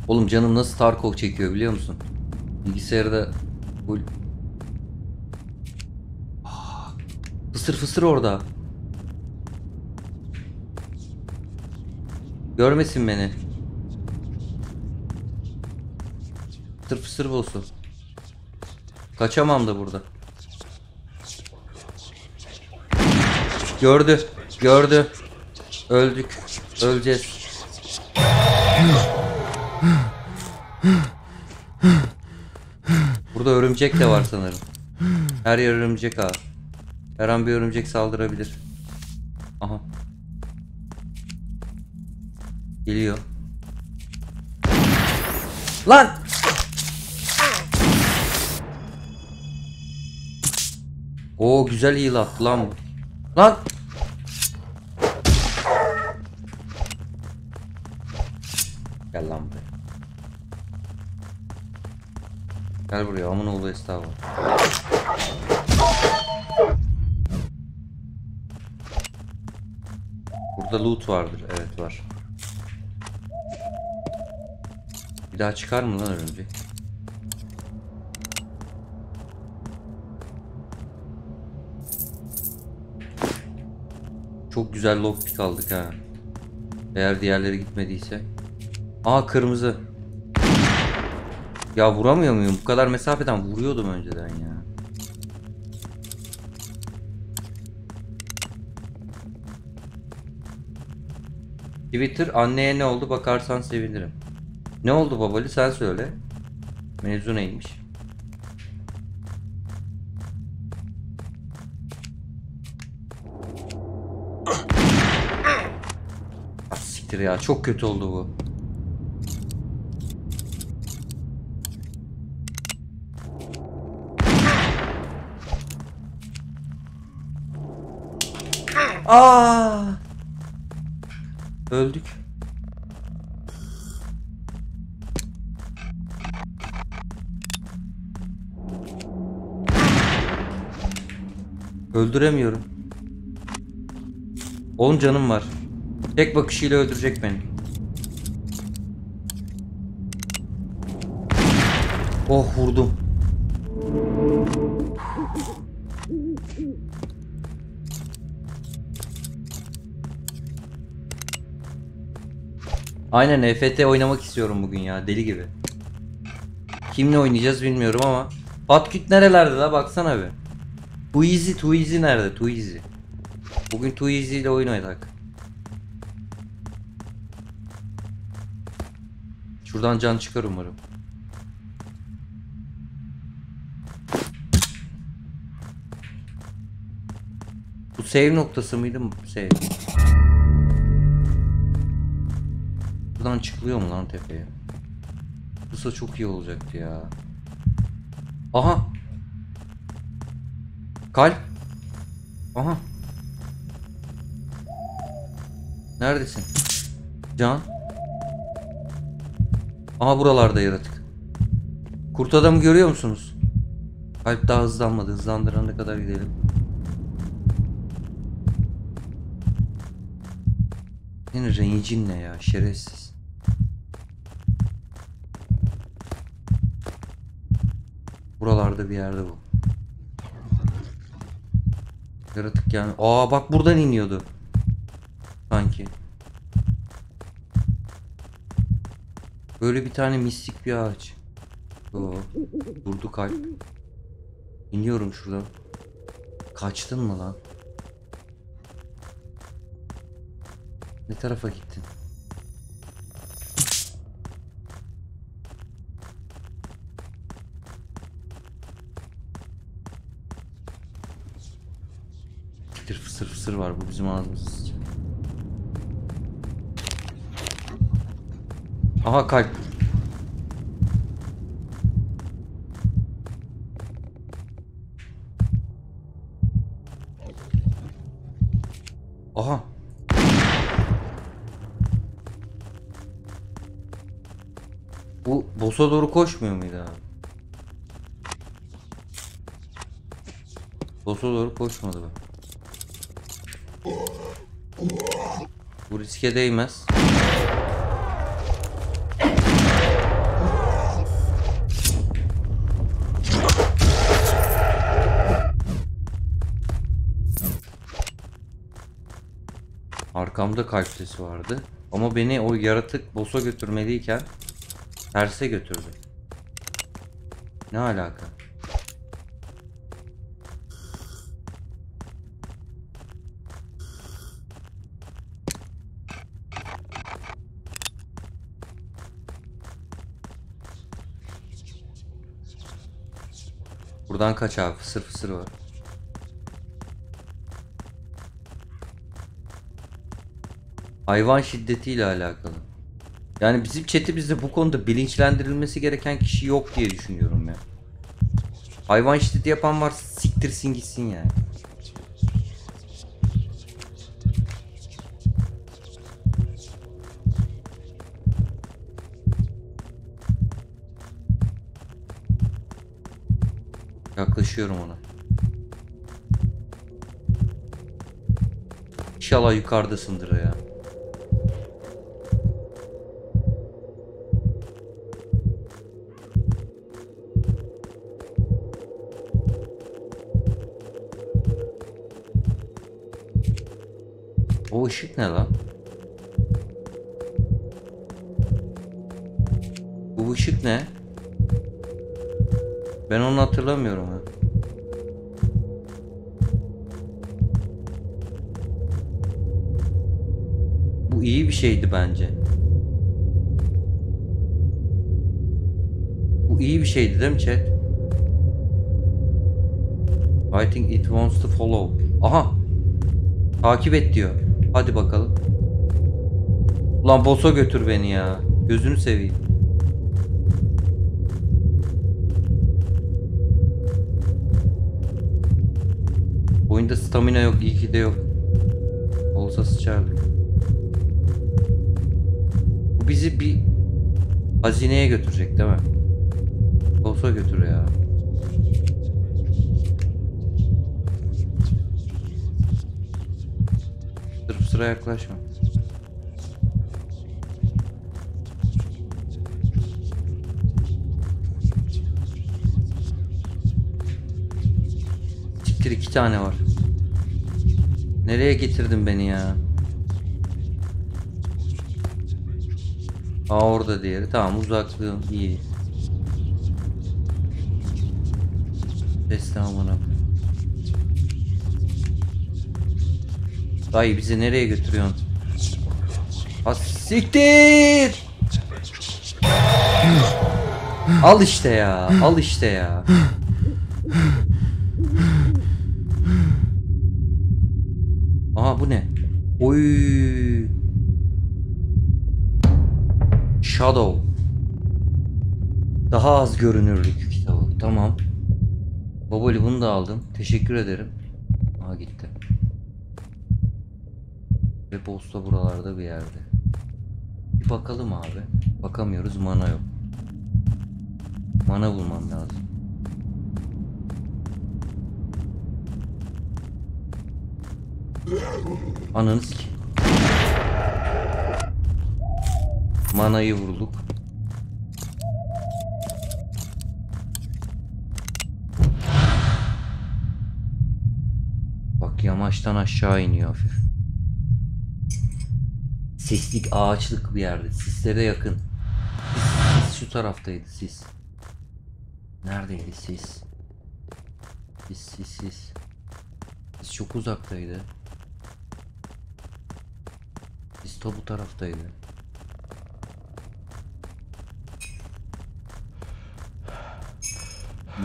Oğlum canım nasıl Tarkov çekiyor biliyor musun? Bilgisayarda full. Ah, fısır fısır orada. Görmesin beni. Fısır fısır olsun. Kaçamam da burada. Gördü. Gördü. Öldük. Öleceğiz. Burada örümcek de var sanırım. Her yer örümcek abi. Her an bir örümcek saldırabilir. Aha. Geliyor. Lan! Oo, güzel heal attı lan bu. Lan! Gel lan buraya. Gel buraya, amın oğlu estağfurullah. Burada loot vardır, evet var. Bir daha çıkar mı lan örümcek? Çok güzel lockpick aldık ha. Eğer diğerleri gitmediyse. Aa, kırmızı. Ya vuramıyor muyum? Bu kadar mesafeden vuruyordum önceden ya. Twitter anneye ne oldu bakarsan sevinirim. Ne oldu Baboli, sen söyle. Mevzu neymiş? Siktir ya, çok kötü oldu bu. Aa! Öldük. Öldüremiyorum. on canım var. Tek bakışıyla öldürecek beni. Oh, vurdum. Aynen, E F T oynamak istiyorum bugün ya, deli gibi. Kimle oynayacağız bilmiyorum ama Patküt nerelerde la, baksana be. Too easy, too easy nerede? Too easy. Bugün too easy ile oynadık. Şuradan can çıkar umarım. Bu save noktası mıydı mı? Save. Buradan çıkılıyor mu lan tepeye? Burası çok iyi olacaktı ya. Aha. Kalp. Aha. Neredesin? Can. Aha, buralarda yaratık. Kurt adamı görüyor musunuz? Kalp daha hızlanmadı. Hızlandırana kadar gidelim. Senin rencin ne ya? Şerefsiz. Buralarda bir yerde bu. Yaratık yani. Aa, bak buradan iniyordu. Sanki. Böyle bir tane mistik bir ağaç. Oo, durdu kalp. İniyorum şuradan. Kaçtın mı lan? Ne tarafa gittin? Fıtır fısır fısır var, bu bizim ağzımız. Aha, kalp. Aha. Bu boss'a doğru koşmuyor muydu abi? Boss'a doğru koşmadı bu. Bu riske değmez. Arkamda kalp sesi vardı ama beni o yaratık boss'a götürmeliyken terse götürdü. Ne alaka? Buradan kaç abi, fısır fısır var. Hayvan şiddetiyle alakalı. Yani bizim chat'imizde bu konuda bilinçlendirilmesi gereken kişi yok diye düşünüyorum ya. Hayvan şiddeti yapan varsa siktirsin gitsin yani. Yaklaşıyorum ona. İnşallah yukarıdasındır ya. O ışık ne lan? Bu ışık ne? Ben onu hatırlamıyorum ya. Bu iyi bir şeydi bence. Bu iyi bir şeydi değil mi chat? I think it wants to follow. Aha! Takip et diyor. Hadi bakalım. Ulan boss'a götür beni ya. Gözünü seveyim. Oyunda stamina yok, iyi ki de yok. Olsa sıçardık. Bu bizi bir hazineye götürecek değil mi? Boss'a götür ya. Sıra yaklaşma. Siktir, iki tane var. Nereye getirdin beni ya? Aa, orada diğeri. Tamam, uzaklığım iyi. Destamına. Dayı bizi nereye götürüyorsun? Ha siktir! Al işte ya, al işte ya. Aha bu ne? Oy! Shadow. Daha az görünürlük kitabı. Tamam. Baboli bunu da aldım. Teşekkür ederim. Aha gitti. Ve posta buralarda bir yerde. Bir bakalım abi. Bakamıyoruz, mana yok. Mana bulmam lazım. Ananı sikeyim. Manayı vurduk. Bak yamaçtan aşağı iniyor hafif. Sislik, ağaçlık bir yerde. Sislere yakın. Sis, sis şu taraftaydı, sis. Neredeydi sis? Sis, sis, sis. Sis çok uzaktaydı. Sis ta bu taraftaydı.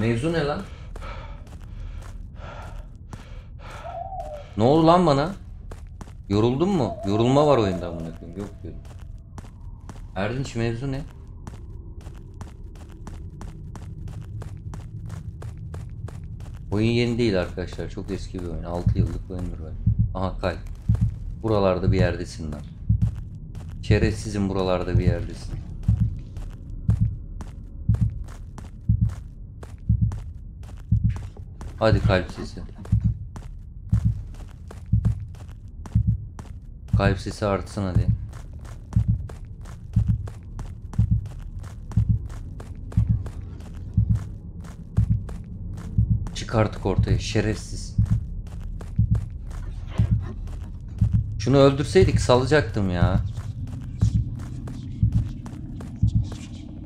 Mevzu ne lan? Ne oldu lan bana? Yoruldun mu? Yorulma var oyunda amına koyayım. Yok diyorum. Erdinç mevzu ne? Oyun yeni değil arkadaşlar. Çok eski bir oyun. altı yıllık bir oyundur ben. Aha kay. Buralarda bir yerdesin lan. Şerefsizim, buralarda bir yerdesin. Hadi kalp sesi. Kalp sesi artsın hadi. Çık artık ortaya şerefsiz. Şunu öldürseydik salacaktım ya.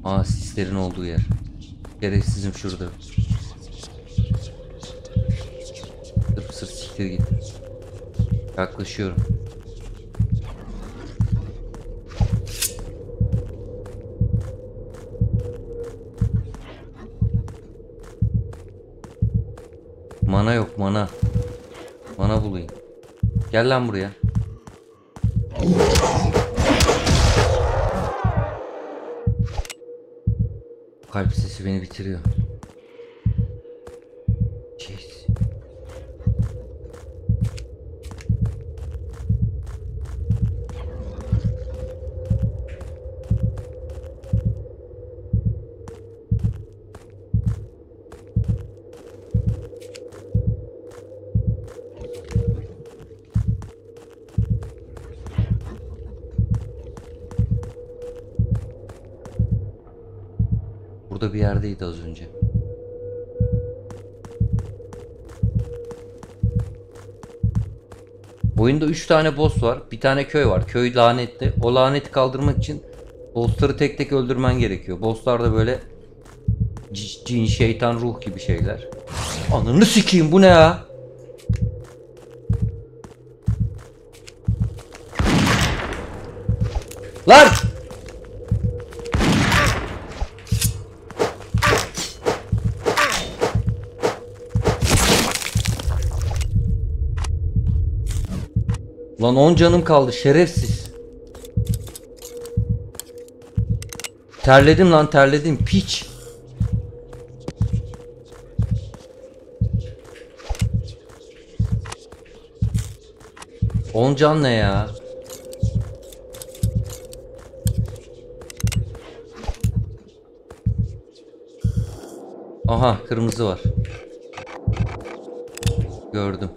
Aa, sislerin olduğu yer. Şerefsizim şurada. Sırf sırf siktir git. Yaklaşıyorum. Mana yok, mana. Mana bulayım. Gel lan buraya. Kalp sesi beni bitiriyor. Jeez. Burada bir yerdeydi az önce. Oyunda üç tane boss var. Bir tane köy var. Köy lanetli. O laneti kaldırmak için bossları tek tek öldürmen gerekiyor. Bosslar da böyle cin, şeytan, ruh gibi şeyler. Ananı sikeyim, bu ne ya? Lan! Lan on canım kaldı şerefsiz. Terledim lan, terledim piç. on can ne ya? Aha, kırmızı var. Gördüm.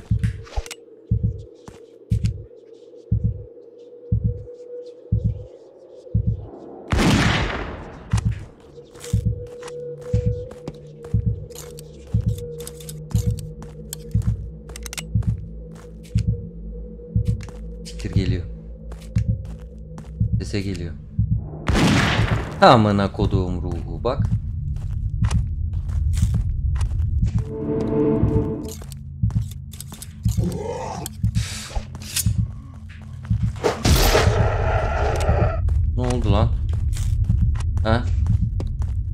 Geliyor. Amına koduğum ruhu bak. Ne oldu lan? Ha?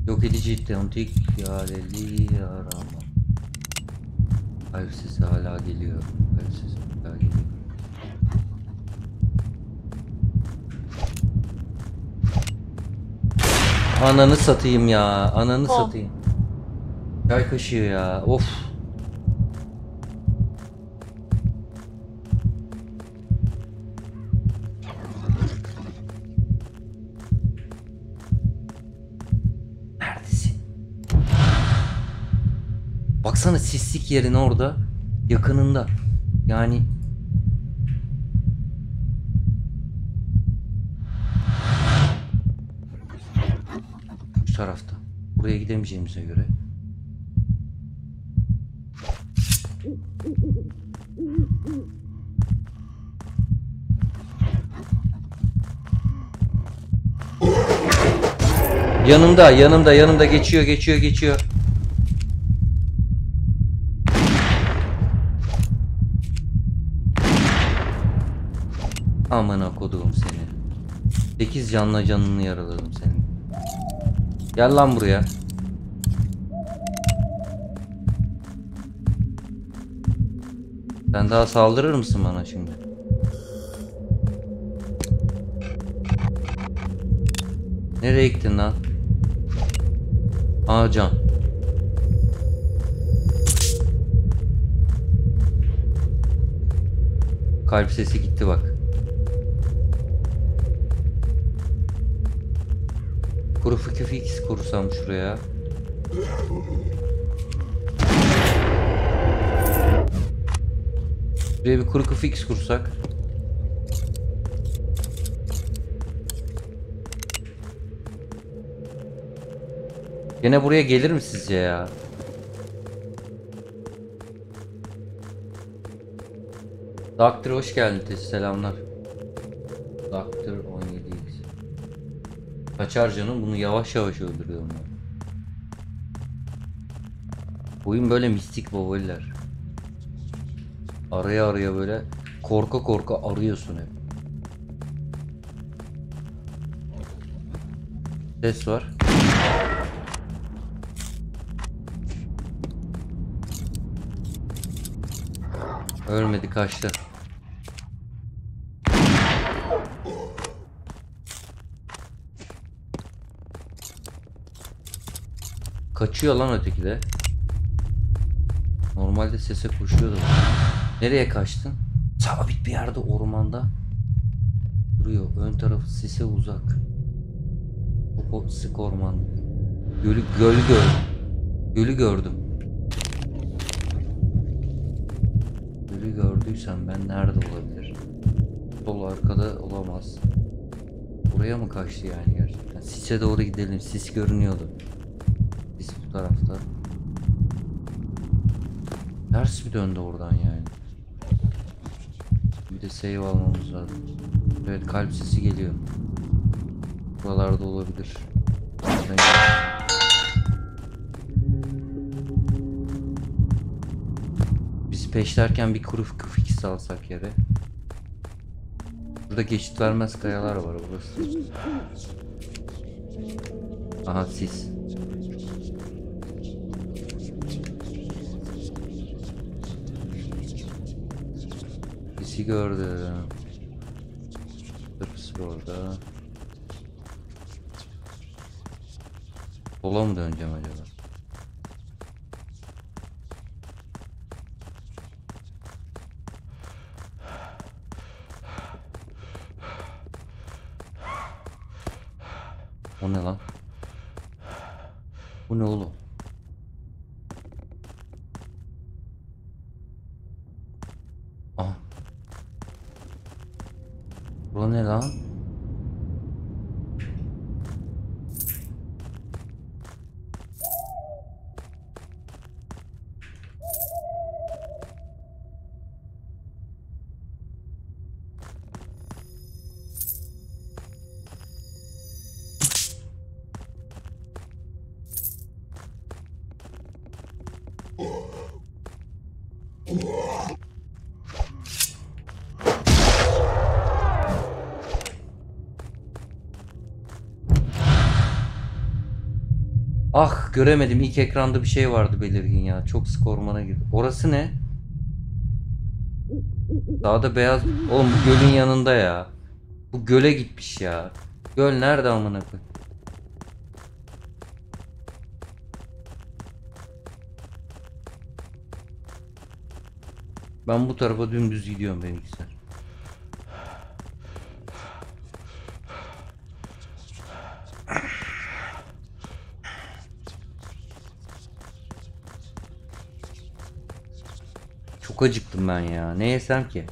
Yok edici ittihontik yaleli yarama. Kalp sesi hala geliyor. Kalp sesi hala geliyor. Ananı satayım ya, ananı oh. satayım. Çay kaşığı ya, of. Neredesin? Baksana sislik yerin orada, yakınında. Yani. Tarafta. Buraya gidemeyeceğimize göre. Yanımda, yanımda, yanımda geçiyor, geçiyor, geçiyor. Amına koduğum seni. sekiz canla canını yaraladım seni. Gel lan buraya. Sen daha saldırır mısın bana şimdi? Nereye gittin lan? Aa, can. Kalp sesi gitti bak. Kuru fıkıfix kurusam şuraya. Buraya bir kuru fıkıfix kursak. Yine buraya gelir mi sizce ya? Doktor hoş geldin. Selamlar. Doktor on yedi. Kaçar canım, bunu yavaş yavaş öldürüyorum ben. Oyun böyle mistik baboliler. Araya araya böyle korka korka arıyorsun hep. Ses var. Ölmedi, kaçtı. Kaçıyor lan öteki de. Normalde sese koşuyordu. Nereye kaçtın? Sabit bir yerde, ormanda duruyor. Ön tarafı sese uzak. Çok sık orman. Gölü, gölü gördüm. Gölü gördüm. Gölü gördüysem ben nerede olabilir? Sol arkada olamaz. Buraya mı kaçtı yani gerçekten? Sise doğru gidelim. Sis görünüyordu. Sis bu tarafta. Ters bir döndü oradan yani. Bir de save almamız lazım. Evet, kalp sesi geliyor. Buralarda olabilir. Biz peşlerken bir kuru kıfık alsak yere. Burada geçit vermez kayalar var, burası. Aha, sis. Sisi gördüm. Tıpkı orada. Sola mı döneceğim acaba? O ne lan? Bu ne oğlum? Aha. Bu ne lan? Ah, göremedim, ilk ekranda bir şey vardı belirgin ya. Çok sık ormana girdi. Orası ne? Daha da beyaz. Oğlum bu gölün yanında ya. Bu göle gitmiş ya. Göl nerede amına koyayım? Ben bu tarafa dümdüz gidiyorum benimkisi. Çok acıktım ben ya. Ne yesem ki?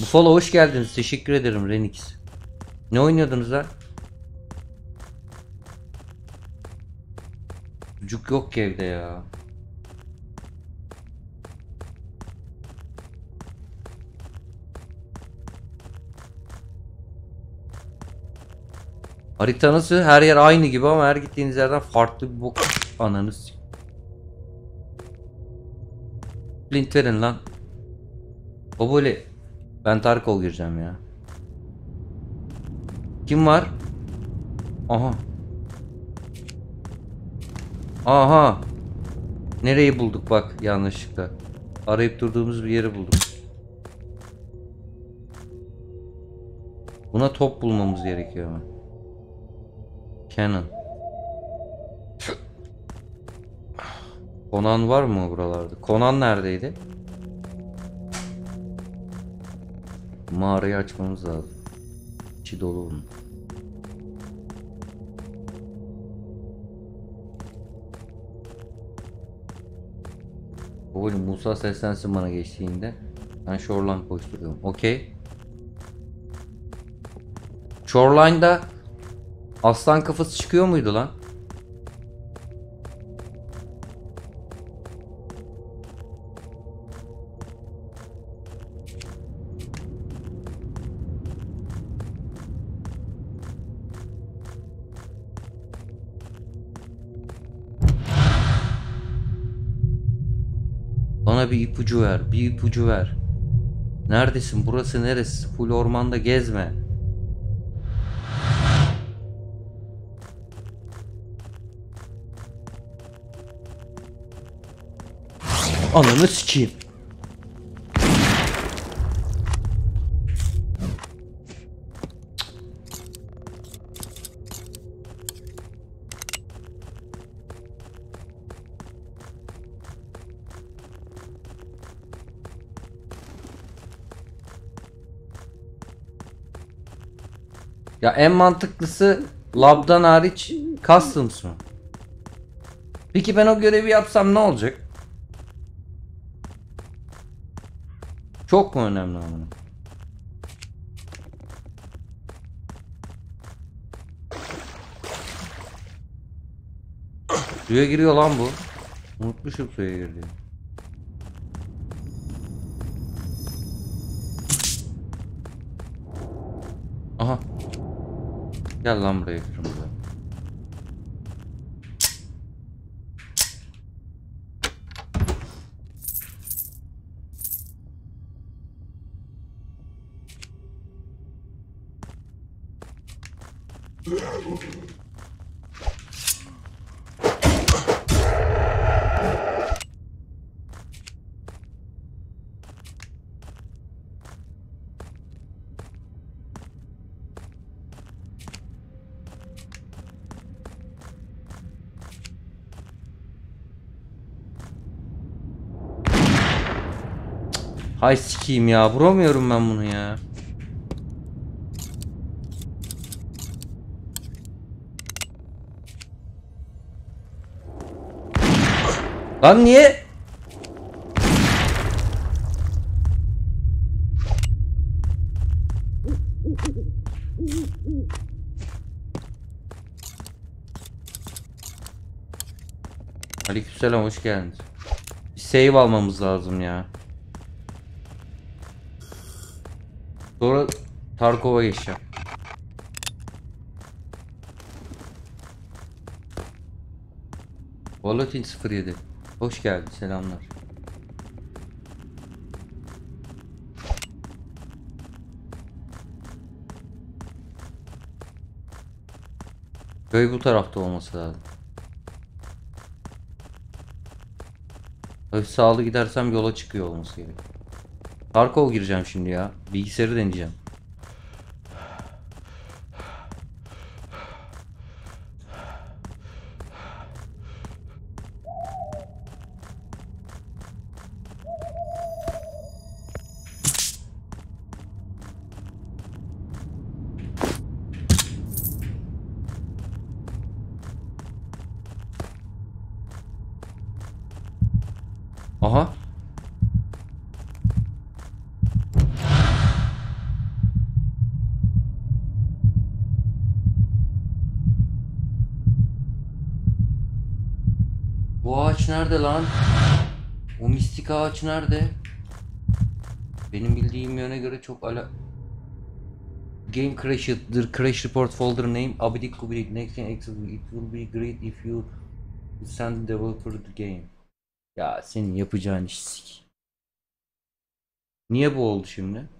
Buffalo hoş geldiniz. Teşekkür ederim Renix. Ne oynuyordunuz lan? Sucuk yok ki evde ya. Harita nasıl? Her yer aynı gibi ama her gittiğiniz yerden farklı bir bok. Ananı s***. Splint verin lan. Baboli. Ben Tarkov gireceğim ya. Kim var? Aha. Aha. Nereyi bulduk bak yanlışlıkla. Arayıp durduğumuz bir yeri bulduk. Buna top bulmamız gerekiyor ama. Conan. Conan var mı buralarda? Conan neredeydi? Mağarayı açmamız lazım. İçi dolu bunun. Oğlum Musa seslensin bana geçtiğinde. Ben Shoreline koşturuyorum. Okey. Shoreline'da aslan kafası çıkıyor muydu lan? Bana bir ipucu ver, bir ipucu ver. Neredesin? Burası neresi? Full ormanda gezme. Ananı sikeyim. Ya en mantıklısı labdan hariç customs mı? Peki ben o görevi yapsam ne olacak? Çok mu önemli onun? Suya giriyor lan bu. Unutmuşum suya girdiğini. Aha. Gel lan buraya kırmızı. Ay sikiyim ya, vuramıyorum ben bunu ya. Lan niye? Aleykümselam, hoş geldiniz. Bir save almamız lazım ya. Sonra Tarkov'a geçeceğim. Volatil sıfır yedi. Hoş geldin, selamlar. Köy bu tarafta olması lazım. Hafif sağlı gidersem yola çıkıyor olması gerekiyor. Tarkov gireceğim şimdi ya. Bilgisayarı deneyeceğim. Aha. Nerede lan? O mistik ağaç nerede? Benim bildiğim yöne göre çok ala... Game crashed'dır. Crash report folder name abidik kubidik. Next thing it will be great if you send the developer the game. Ya senin yapacağın iş sik. Niye bu oldu şimdi?